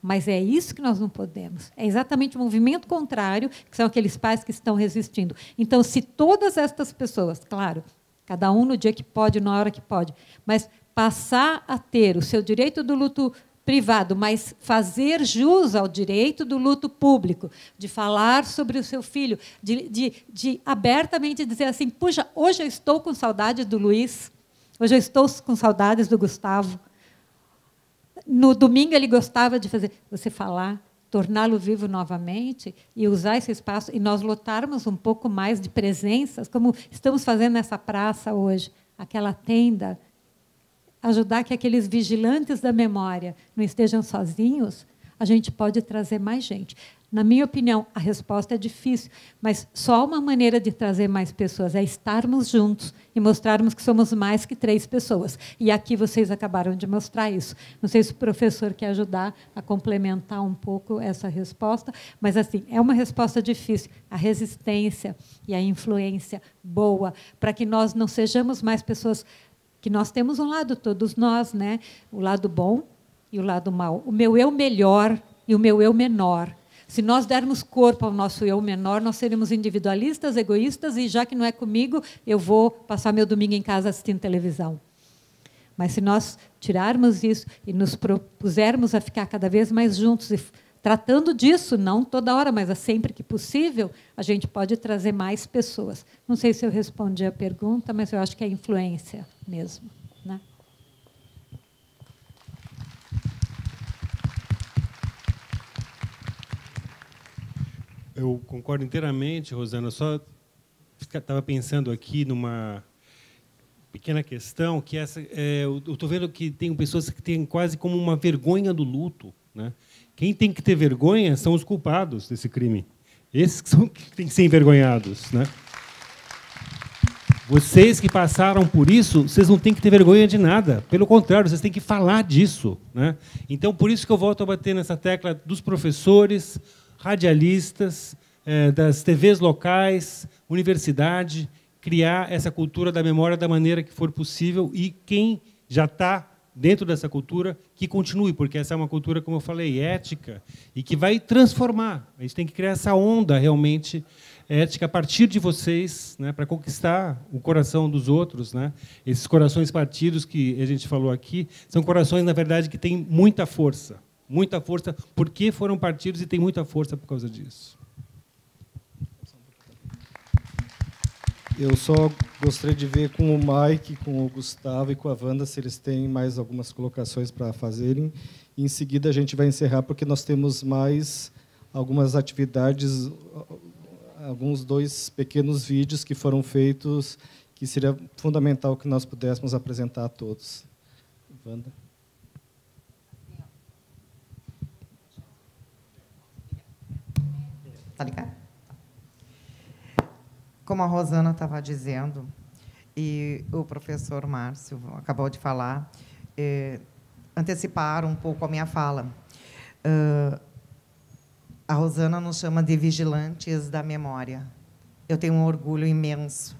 Mas é isso que nós não podemos. É exatamente o movimento contrário, que são aqueles pais que estão resistindo. Então, se todas estas pessoas, claro, cada um no dia que pode, na hora que pode, mas passar a ter o seu direito do luto privado, mas fazer jus ao direito do luto público, de falar sobre o seu filho, de, de, de abertamente dizer assim, puxa, hoje eu estou com saudades do Luiz, hoje eu estou com saudades do Gustavo, no domingo ele gostava de fazer, você falar, torná-lo vivo novamente e usar esse espaço, e nós lotarmos um pouco mais de presenças, como estamos fazendo nessa praça hoje, aquela tenda, ajudar que aqueles vigilantes da memória não estejam sozinhos, a gente pode trazer mais gente. Na minha opinião, a resposta é difícil, mas só uma maneira de trazer mais pessoas é estarmos juntos e mostrarmos que somos mais que três pessoas. E aqui vocês acabaram de mostrar isso. Não sei se o professor quer ajudar a complementar um pouco essa resposta, mas assim, é uma resposta difícil. A resistência e a influência boa, para que nós não sejamos mais pessoas que nós temos um lado, todos nós, né? O lado bom e o lado mau. O meu eu melhor e o meu eu menor. Se nós dermos corpo ao nosso eu menor, nós seremos individualistas, egoístas, e já que não é comigo, eu vou passar meu domingo em casa assistindo televisão. Mas se nós tirarmos isso e nos propusermos a ficar cada vez mais juntos e tratando disso, não toda hora, mas sempre que possível, a gente pode trazer mais pessoas. Não sei se eu respondi a pergunta, mas eu acho que é influência mesmo, né? Eu concordo inteiramente, Rosana. Eu só estava pensando aqui numa pequena questão, que essa, é, eu estou vendo que tem pessoas que têm quase como uma vergonha do luto, né? Quem tem que ter vergonha são os culpados desse crime. Esses que, são, que têm que ser envergonhados, né? Vocês que passaram por isso, vocês não têm que ter vergonha de nada. Pelo contrário, vocês têm que falar disso, né? Então, por isso que eu volto a bater nessa tecla dos professores, radialistas, das T Vs locais, universidade, criar essa cultura da memória da maneira que for possível e quem já está dentro dessa cultura, que continue, porque essa é uma cultura, como eu falei, ética e que vai transformar. A gente tem que criar essa onda realmente ética a partir de vocês, né, para conquistar o coração dos outros, né? Esses corações partidos que a gente falou aqui são corações, na verdade, que têm muita força. Muita força, porque foram partidos e tem muita força por causa disso. Eu só gostaria de ver com o Maike, com o Gustavo e com a Vanda se eles têm mais algumas colocações para fazerem. E em seguida, a gente vai encerrar, porque nós temos mais algumas atividades, alguns dois pequenos vídeos que foram feitos, que seria fundamental que nós pudéssemos apresentar a todos. Vanda. Tá ligado? Como a Rosana estava dizendo, e o professor Márcio acabou de falar, eh, anteciparam um pouco a minha fala. Uh, a Rosana nos chama de vigilantes da memória. Eu tenho um orgulho imenso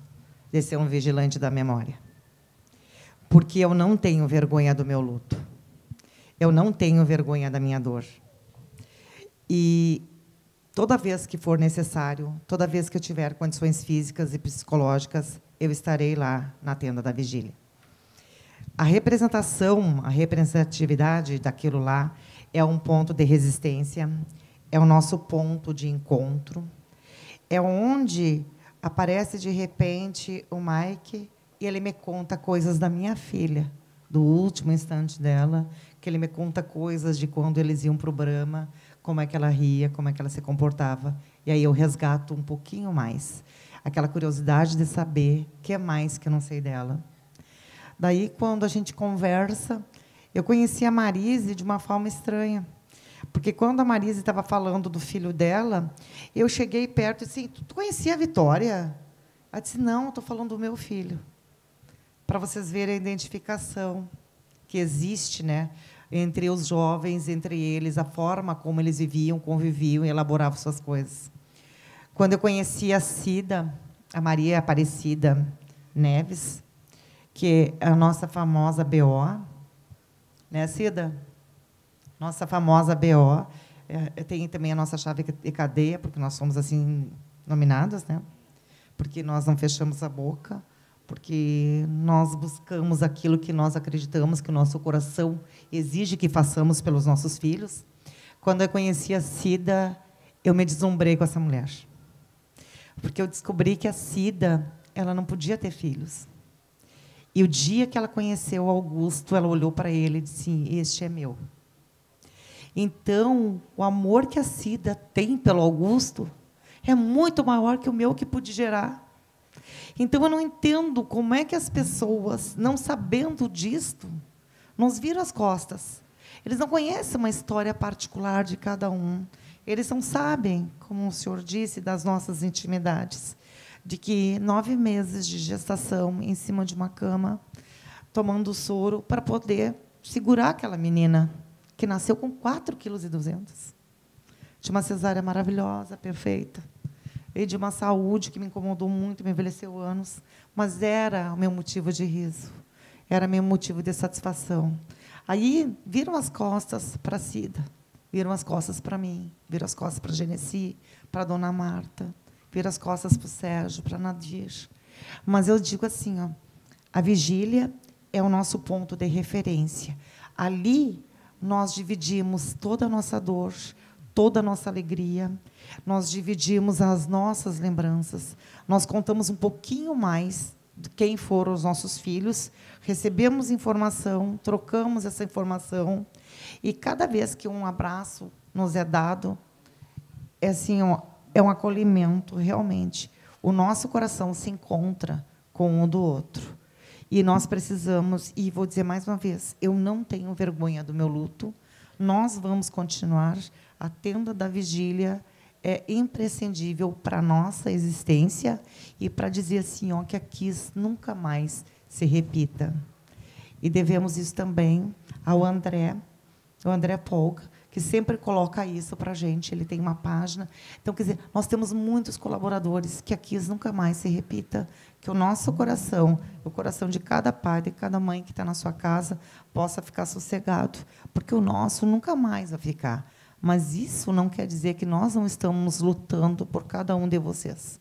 de ser um vigilante da memória, porque eu não tenho vergonha do meu luto. Eu não tenho vergonha da minha dor. E toda vez que for necessário, toda vez que eu tiver condições físicas e psicológicas, eu estarei lá na tenda da vigília. A representação, a representatividade daquilo lá é um ponto de resistência, é o nosso ponto de encontro, é onde aparece, de repente, o Maike e ele me conta coisas da minha filha, do último instante dela, que ele me conta coisas de quando eles iam para o Brahma, como é que ela ria, como é que ela se comportava. E aí eu resgato um pouquinho mais aquela curiosidade de saber o que é mais que eu não sei dela. Daí, quando a gente conversa, eu conheci a Marise de uma forma estranha. Porque, quando a Marise estava falando do filho dela, eu cheguei perto e disse, tu conhecia a Vitória? Ela disse, não, estou falando do meu filho. Para vocês verem a identificação que existe, né, entre os jovens, entre eles, a forma como eles viviam, conviviam e elaboravam suas coisas. Quando eu conheci a Cida, a Maria Aparecida Neves, que é a nossa famosa B O, né, Cida? Nossa famosa B O. É, tem também a nossa chave de cadeia, porque nós somos assim nominados, né? Porque nós não fechamos a boca, porque nós buscamos aquilo que nós acreditamos, que o nosso coração exige que façamos pelos nossos filhos. Quando eu conheci a Cida, eu me deslumbrei com essa mulher. Porque eu descobri que a Cida, ela não podia ter filhos. E o dia que ela conheceu o Augusto, ela olhou para ele e disse, este é meu. Então, o amor que a Cida tem pelo Augusto é muito maior que o meu que pude gerar. Então, eu não entendo como é que as pessoas, não sabendo disto, nos viram as costas. Eles não conhecem uma história particular de cada um. Eles não sabem, como o senhor disse, das nossas intimidades, de que nove meses de gestação em cima de uma cama, tomando soro para poder segurar aquela menina que nasceu com quatro vírgula dois quilos. De uma cesárea maravilhosa, perfeita, e de uma saúde que me incomodou muito, me envelheceu anos, mas era o meu motivo de riso, era meu motivo de satisfação. Aí viram as costas para a Cida, viram as costas para mim, viram as costas para a Genesi, para a dona Marta, vira as costas para o Sérgio, para Nadir. Mas eu digo assim, ó, a vigília é o nosso ponto de referência. Ali, nós dividimos toda a nossa dor, toda a nossa alegria, nós dividimos as nossas lembranças, nós contamos um pouquinho mais de quem foram os nossos filhos, recebemos informação, trocamos essa informação, e cada vez que um abraço nos é dado, é assim, ó, é um acolhimento, realmente. O nosso coração se encontra com um do outro. E nós precisamos, e vou dizer mais uma vez, eu não tenho vergonha do meu luto, nós vamos continuar. A tenda da vigília é imprescindível para a nossa existência e para dizer assim, ó, que a Kiss nunca mais se repita. E devemos isso também ao André, ao André Polga, que sempre coloca isso para a gente, ele tem uma página. Então, quer dizer, nós temos muitos colaboradores, que a Kiss nunca mais se repita, que o nosso coração, o coração de cada pai, de cada mãe que está na sua casa, possa ficar sossegado, porque o nosso nunca mais vai ficar. Mas isso não quer dizer que nós não estamos lutando por cada um de vocês.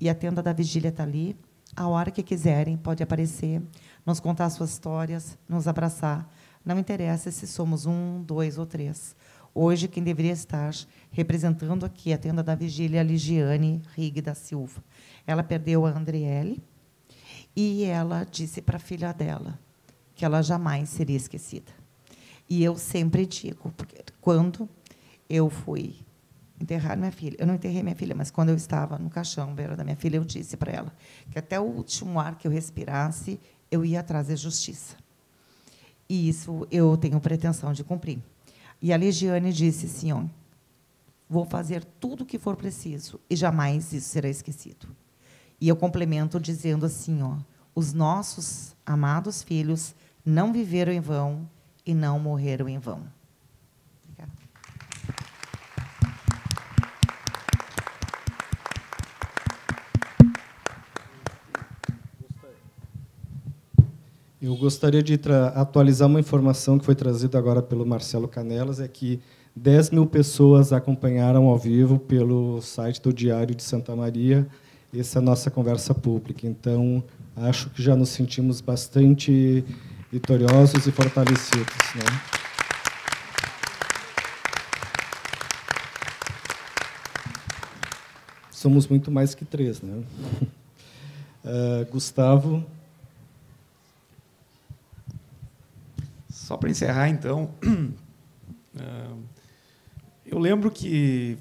E a tenda da vigília está ali, a hora que quiserem, pode aparecer, nos contar suas histórias, nos abraçar. Não interessa se somos um, dois ou três. Hoje, quem deveria estar representando aqui a tenda da vigília é a Ligiane Rigue da Silva. Ela perdeu a Andriele e ela disse para a filha dela que ela jamais seria esquecida. E eu sempre digo, porque quando eu fui enterrar minha filha, eu não enterrei minha filha, mas quando eu estava no caixão beira da minha filha, eu disse para ela que até o último ar que eu respirasse, eu ia trazer justiça. E isso eu tenho pretensão de cumprir. E a Ligiane disse assim, ó, vou fazer tudo o que for preciso e jamais isso será esquecido. E eu complemento dizendo assim, ó, os nossos amados filhos não viveram em vão e não morreram em vão. Obrigada. Eu gostaria de atualizar uma informação que foi trazida agora pelo Marcelo Canelas, é que dez mil pessoas acompanharam ao vivo pelo site do Diário de Santa Maria essa nossa conversa pública. Então, acho que já nos sentimos bastante vitoriosos e fortalecidos, né? Somos muito mais que três, né? Uh, Gustavo... Só para encerrar, então, eu Eu lembro que,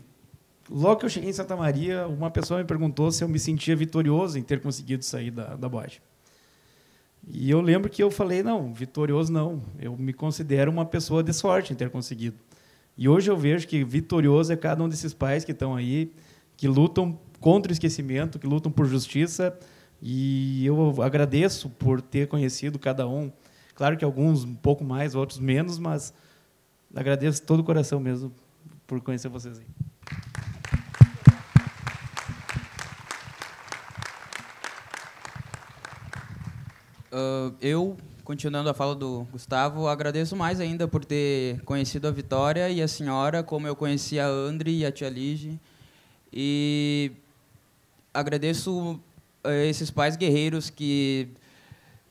logo que eu cheguei em Santa Maria, uma pessoa me perguntou se eu me sentia vitorioso em ter conseguido sair da, da boate. E eu lembro que eu falei, não, vitorioso não. Eu me considero uma pessoa de sorte em ter conseguido. E hoje eu vejo que vitorioso é cada um desses pais que estão aí, que lutam contra o esquecimento, que lutam por justiça. E eu agradeço por ter conhecido cada um. Claro que alguns um pouco mais, outros menos, mas agradeço de todo o coração mesmo por conhecer vocês aí. Uh, eu, continuando a fala do Gustavo, agradeço mais ainda por ter conhecido a Vitória e a senhora, como eu conheci a Andri e a tia Lige. E agradeço uh, esses pais guerreiros que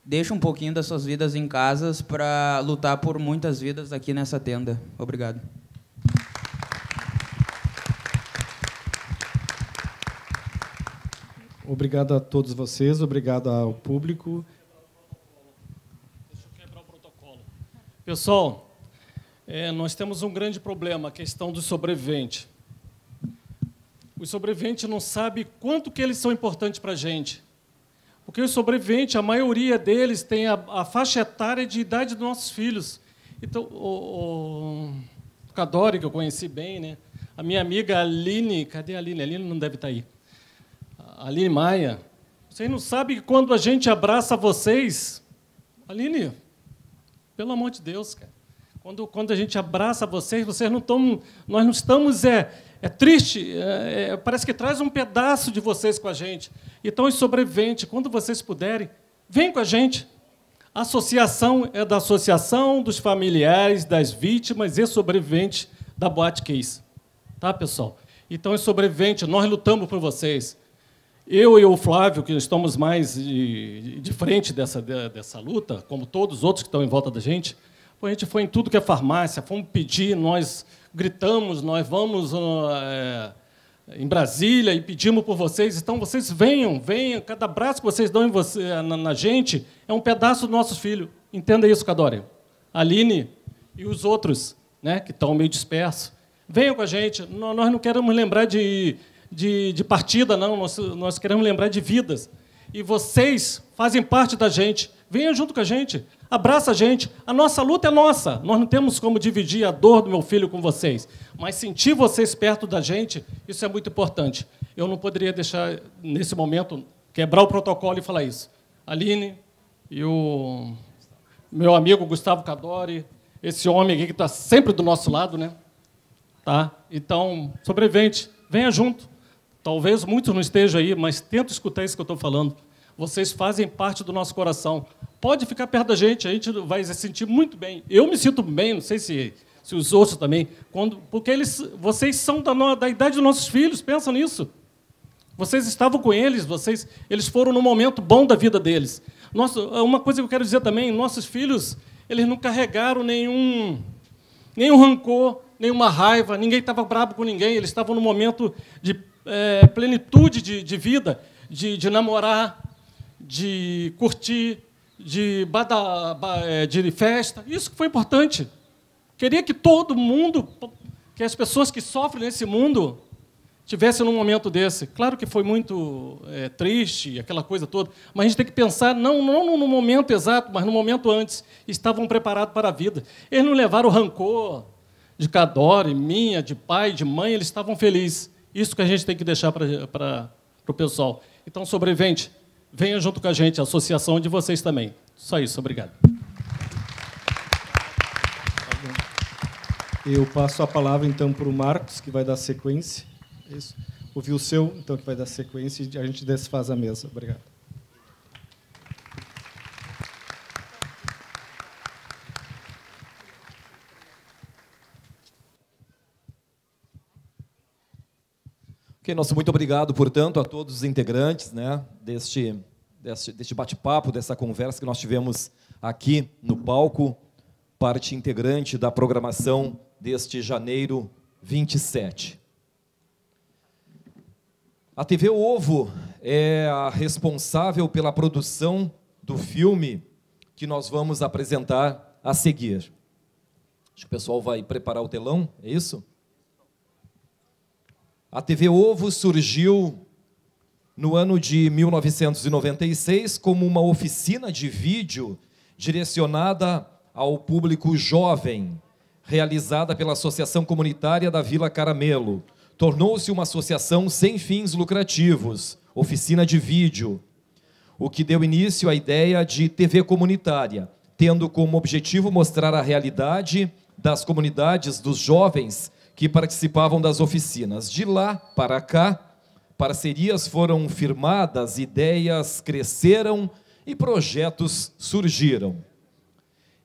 deixam um pouquinho das suas vidas em casas para lutar por muitas vidas aqui nessa tenda. Obrigado. Obrigado a todos vocês, obrigado ao público. Deixa eu quebrar o protocolo. Pessoal, é, nós temos um grande problema, a questão do sobrevivente. Os sobreviventes não sabem quanto que eles são importantes para a gente. Porque os sobreviventes, a maioria deles tem a, a faixa etária de idade dos nossos filhos. Então, o, o Cadore, que eu conheci bem, né? A minha amiga Aline, cadê a Aline? A Aline não deve estar aí. Aline Maia, vocês não sabem que quando a gente abraça vocês... Aline, pelo amor de Deus, cara. Quando, quando a gente abraça vocês, vocês não estão... Nós não estamos... É, é triste, é, é, parece que traz um pedaço de vocês com a gente. Então, os sobreviventes, quando vocês puderem, vem com a gente. A associação é da Associação dos Familiares das Vítimas e Sobreviventes da Boate Kiss. Tá, pessoal? Então, os sobreviventes, nós lutamos por vocês. Eu e o Flávio, que estamos mais de, de frente dessa, dessa luta, como todos os outros que estão em volta da gente, a gente foi em tudo que é farmácia, fomos pedir, nós gritamos, nós vamos é, em Brasília e pedimos por vocês. Então, vocês venham, venham. Cada abraço que vocês dão em você, na, na gente é um pedaço do nosso filho. Entenda isso, Cadore. Aline e os outros, né, que estão meio dispersos. Venham com a gente. Nós não queremos lembrar de... De, de partida, não. Nós, nós queremos lembrar de vidas. E vocês fazem parte da gente. Venham junto com a gente. Abraça a gente. A nossa luta é nossa. Nós não temos como dividir a dor do meu filho com vocês. Mas sentir vocês perto da gente, isso é muito importante. Eu não poderia deixar, nesse momento, quebrar o protocolo e falar isso. Aline e o meu amigo Gustavo Cadore, esse homem aqui que está sempre do nosso lado, né? Tá? Então, sobrevivente, venha junto. Talvez muitos não estejam aí, mas tenta escutar isso que eu estou falando. Vocês fazem parte do nosso coração. Pode ficar perto da gente, a gente vai se sentir muito bem. Eu me sinto bem, não sei se, se os outros também, quando, porque eles, vocês são da, no, da idade dos nossos filhos, pensa nisso. Vocês estavam com eles, vocês, eles foram no momento bom da vida deles. Nosso, uma coisa que eu quero dizer também, nossos filhos, eles não carregaram nenhum, nenhum rancor, nenhuma raiva, ninguém estava bravo com ninguém, eles estavam num momento de... É, plenitude de, de vida, de, de namorar, de curtir, de, bada, de festa. Isso que foi importante. Queria que todo mundo, que as pessoas que sofrem nesse mundo, tivessem num momento desse. Claro que foi muito é, triste, aquela coisa toda, mas a gente tem que pensar, não, não no momento exato, mas no momento antes. Estavam preparados para a vida. Eles não levaram o rancor de Cadore, minha, de pai, de mãe, eles estavam felizes. Isso que a gente tem que deixar para o pessoal. Então, sobrevivente, venha junto com a gente, a associação de vocês também. Só isso, obrigado. Eu passo a palavra, então, para o Marcos, que vai dar sequência. Isso. Ouvi o seu, então, que vai dar sequência, e a gente desfaz a mesa. Obrigado. Nosso muito obrigado, portanto, a todos os integrantes, né, deste, deste, deste bate-papo, dessa conversa que nós tivemos aqui no palco, parte integrante da programação deste janeiro vinte e sete. A T V Ovo é a responsável pela produção do filme que nós vamos apresentar a seguir. Acho que o pessoal vai preparar o telão, é isso? A T V Ovo surgiu no ano de mil novecentos e noventa e seis como uma oficina de vídeo direcionada ao público jovem, realizada pela Associação Comunitária da Vila Caramelo. Tornou-se uma associação sem fins lucrativos, oficina de vídeo, o que deu início à ideia de T V comunitária, tendo como objetivo mostrar a realidade das comunidades dos jovens que participavam das oficinas. De lá para cá, parcerias foram firmadas, ideias cresceram e projetos surgiram.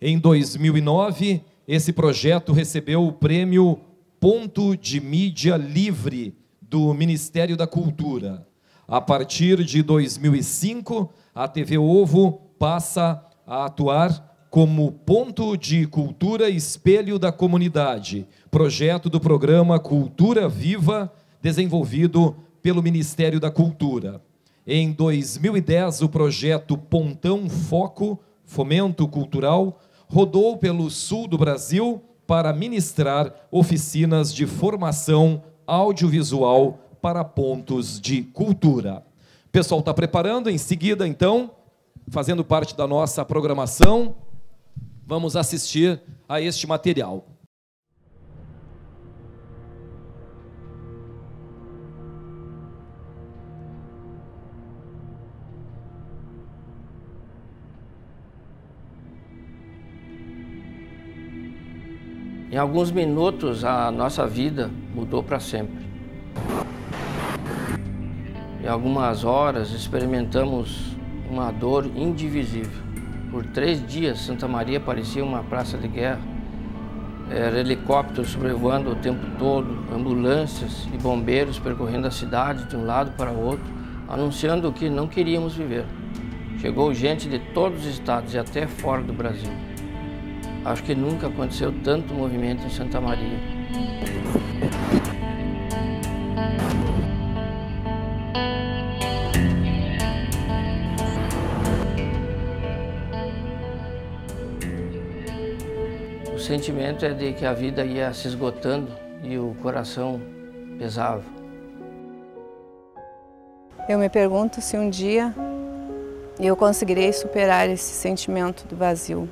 Em dois mil e nove, esse projeto recebeu o prêmio Ponto de Mídia Livre do Ministério da Cultura. A partir de dois mil e cinco, a T V Ovo passa a atuar como Ponto de Cultura Espelho da Comunidade, projeto do programa Cultura Viva, desenvolvido pelo Ministério da Cultura. Em dois mil e dez, o projeto Pontão Foco, Fomento Cultural, rodou pelo sul do Brasil para ministrar oficinas de formação audiovisual para pontos de cultura. O pessoal está preparando, em seguida, então, fazendo parte da nossa programação, vamos assistir a este material. Em alguns minutos, a nossa vida mudou para sempre. Em algumas horas, experimentamos uma dor indivisível. Por três dias, Santa Maria parecia uma praça de guerra. Era helicópteros sobrevoando o tempo todo, ambulâncias e bombeiros percorrendo a cidade de um lado para o outro, anunciando que não queríamos viver. Chegou gente de todos os estados e até fora do Brasil. Acho que nunca aconteceu tanto movimento em Santa Maria. O sentimento é de que a vida ia se esgotando e o coração pesava. Eu me pergunto se um dia eu conseguirei superar esse sentimento do vazio.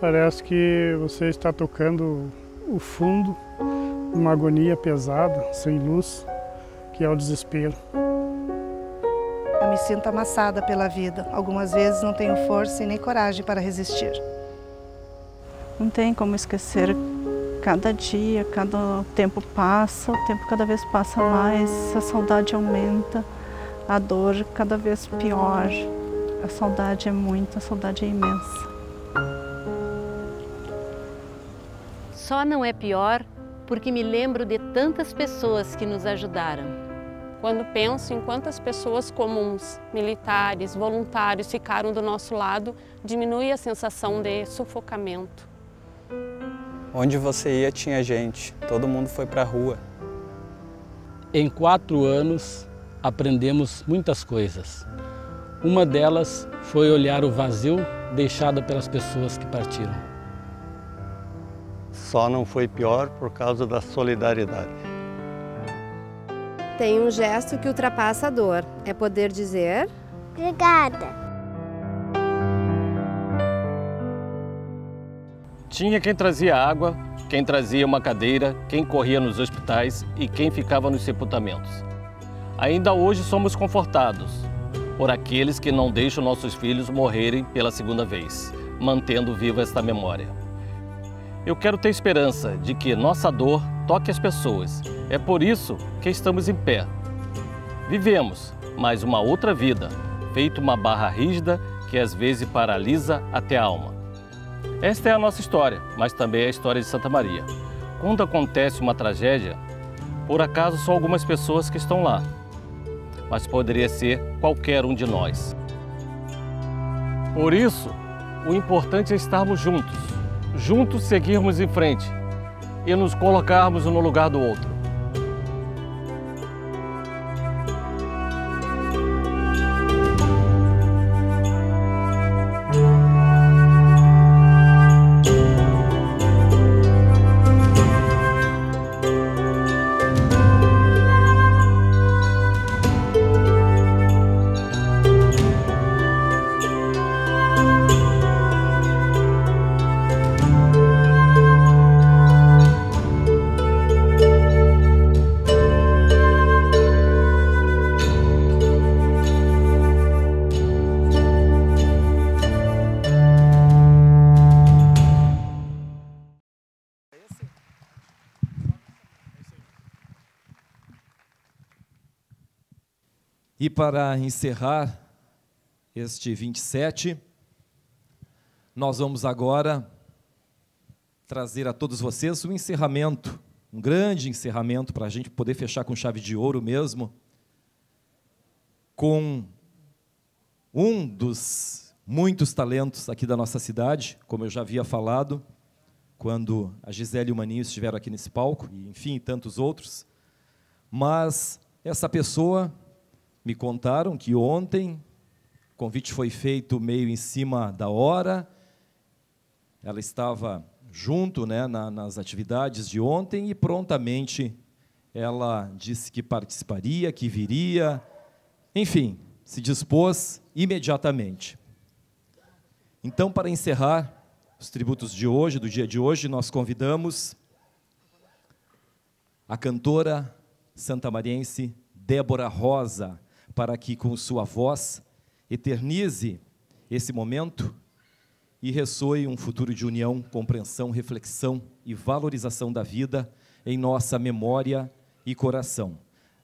Parece que você está tocando o fundo, uma agonia pesada, sem luz, que é o desespero. Eu me sinto amassada pela vida. Algumas vezes não tenho força e nem coragem para resistir. Não tem como esquecer. Cada dia, cada tempo passa, o tempo cada vez passa mais, a saudade aumenta, a dor cada vez pior. A saudade é muito, a saudade é imensa. Só não é pior porque me lembro de tantas pessoas que nos ajudaram. Quando penso em quantas pessoas comuns, militares, voluntários ficaram do nosso lado, diminui a sensação de sufocamento. Onde você ia tinha gente, todo mundo foi para a rua. Em quatro anos aprendemos muitas coisas. Uma delas foi olhar o vazio deixado pelas pessoas que partiram. Só não foi pior por causa da solidariedade. Tem um gesto que ultrapassa a dor. É poder dizer... Obrigada. Tinha quem trazia água, quem trazia uma cadeira, quem corria nos hospitais e quem ficava nos sepultamentos. Ainda hoje somos confortados por aqueles que não deixam nossos filhos morrerem pela segunda vez, mantendo viva esta memória. Eu quero ter esperança de que nossa dor toque as pessoas. É por isso que estamos em pé. Vivemos mais uma outra vida, feito uma barra rígida que às vezes paralisa até a alma. Esta é a nossa história, mas também é a história de Santa Maria. Quando acontece uma tragédia, por acaso só algumas pessoas que estão lá, mas poderia ser qualquer um de nós. Por isso, o importante é estarmos juntos. Juntos seguirmos em frente e nos colocarmos um no lugar do outro. E para encerrar este vinte e sete, nós vamos agora trazer a todos vocês um encerramento, um grande encerramento, para a gente poder fechar com chave de ouro mesmo, com um dos muitos talentos aqui da nossa cidade, como eu já havia falado, quando a Gisele e o Maninho estiveram aqui nesse palco, e, enfim, tantos outros. Mas essa pessoa... me contaram que ontem o convite foi feito meio em cima da hora, ela estava junto, né, na, nas atividades de ontem, e prontamente ela disse que participaria, que viria, enfim, se dispôs imediatamente. Então, para encerrar os tributos de hoje, do dia de hoje, nós convidamos a cantora santamariense Débora Rosa, para que, com sua voz, eternize esse momento e ressoe um futuro de união, compreensão, reflexão e valorização da vida em nossa memória e coração.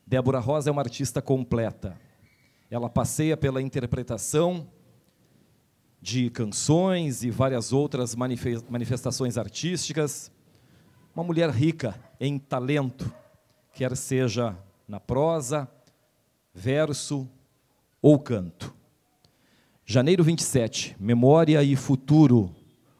Débora Rosa é uma artista completa. Ela passeia pela interpretação de canções e várias outras manifestações artísticas. Uma mulher rica em talento, quer seja na prosa, verso ou canto. Janeiro vinte e sete, memória e futuro.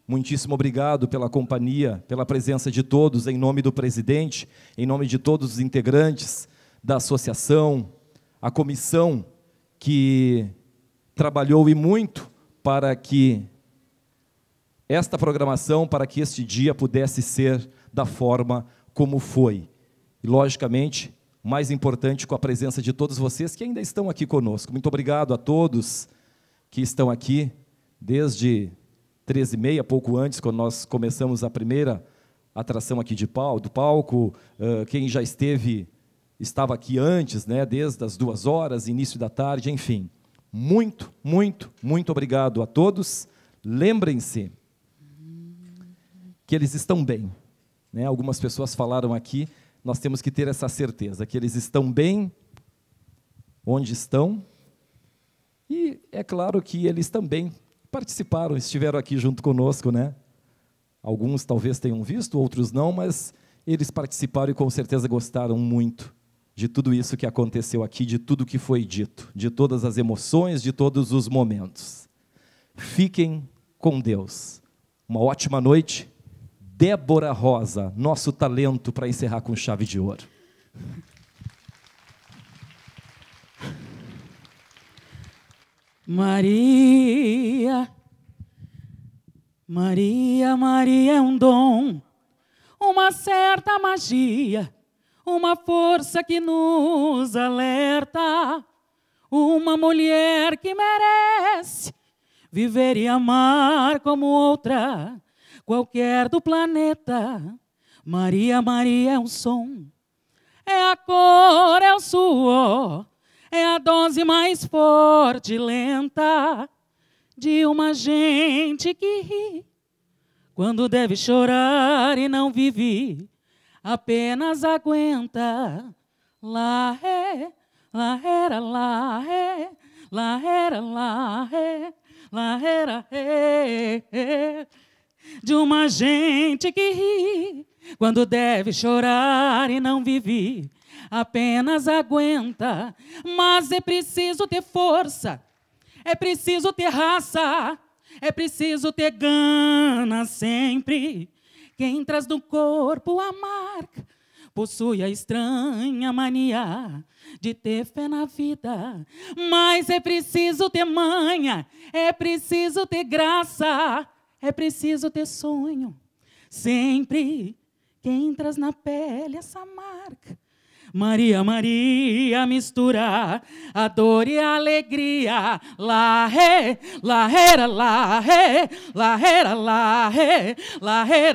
Muitíssimo obrigado pela companhia, pela presença de todos, em nome do presidente, em nome de todos os integrantes da associação, a comissão que trabalhou e muito para que esta programação, para que este dia pudesse ser da forma como foi. E, logicamente, mais importante, com a presença de todos vocês que ainda estão aqui conosco. Muito obrigado a todos que estão aqui desde treze e meia, pouco antes, quando nós começamos a primeira atração aqui de pau, do palco. Uh, quem já esteve, estava aqui antes, né, desde as duas horas, início da tarde, enfim. Muito, muito, muito obrigado a todos. Lembrem-se que eles estão bem, né? Algumas pessoas falaram aqui, nós temos que ter essa certeza, que eles estão bem onde estão, e é claro que eles também participaram, estiveram aqui junto conosco, né? Alguns talvez tenham visto, outros não, mas eles participaram e com certeza gostaram muito de tudo isso que aconteceu aqui, de tudo que foi dito, de todas as emoções, de todos os momentos. Fiquem com Deus. Uma ótima noite. Débora Rosa, nosso talento para encerrar com chave de ouro. Maria, Maria, Maria é um dom, uma certa magia, uma força que nos alerta, uma mulher que merece viver e amar como outra qualquer do planeta. Maria, Maria é um som, é a cor, é o suor, é a dose mais forte e lenta de uma gente que ri quando deve chorar e não vive, apenas aguenta. Lá ré, lá ré, lá ré, lá ré, lá ré, lá ré. De uma gente que ri quando deve chorar e não vive, apenas aguenta. Mas é preciso ter força, é preciso ter raça, é preciso ter gana sempre. Quem traz do corpo a marca possui a estranha mania de ter fé na vida. Mas é preciso ter manha, é preciso ter graça, é preciso ter sonho, sempre. Quem traz na pele essa marca, Maria, Maria, mistura a dor e a alegria. Lá ré, lá ré, lá ré, lá ré, lá ré, lá ré,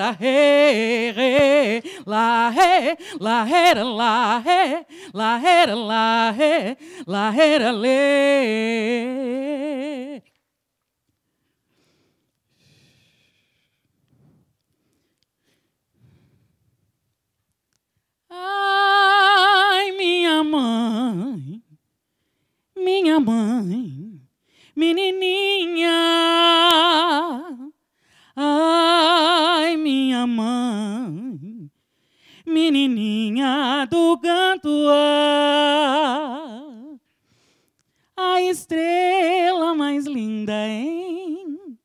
lá ré, lá ré, lá ré, lá ré, lá ré, lá ré, lá ré. Ai, minha mãe, minha mãe, menininha. Ai, minha mãe, menininha do canto A, a estrela mais linda, hein?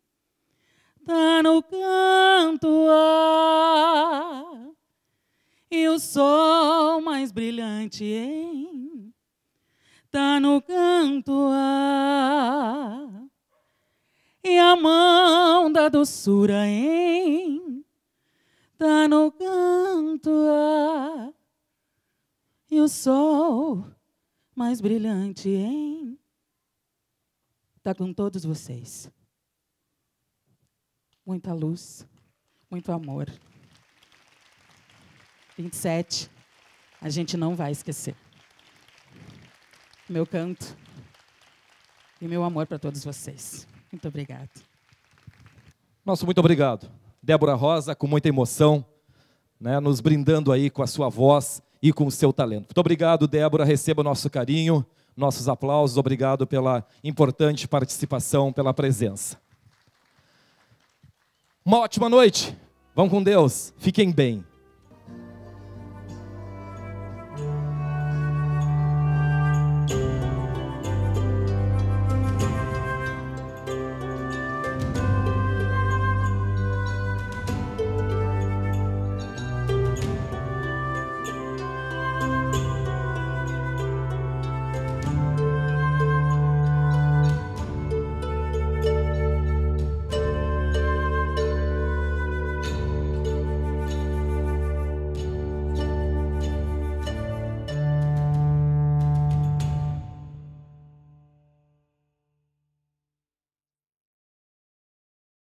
Tá no canto A, e o sol mais brilhante, hein? Tá no canto A. E a mão da doçura, hein? Tá no canto A. E o sol mais brilhante, hein? Tá com todos vocês. Muita luz, muito amor. vinte e sete, a gente não vai esquecer. Meu canto e meu amor para todos vocês. Muito obrigado. Nosso muito obrigado. Débora Rosa, com muita emoção, né, nos brindando aí com a sua voz e com o seu talento. Muito obrigado, Débora. Receba nosso carinho, nossos aplausos. Obrigado pela importante participação, pela presença. Uma ótima noite. Vão com Deus. Fiquem bem.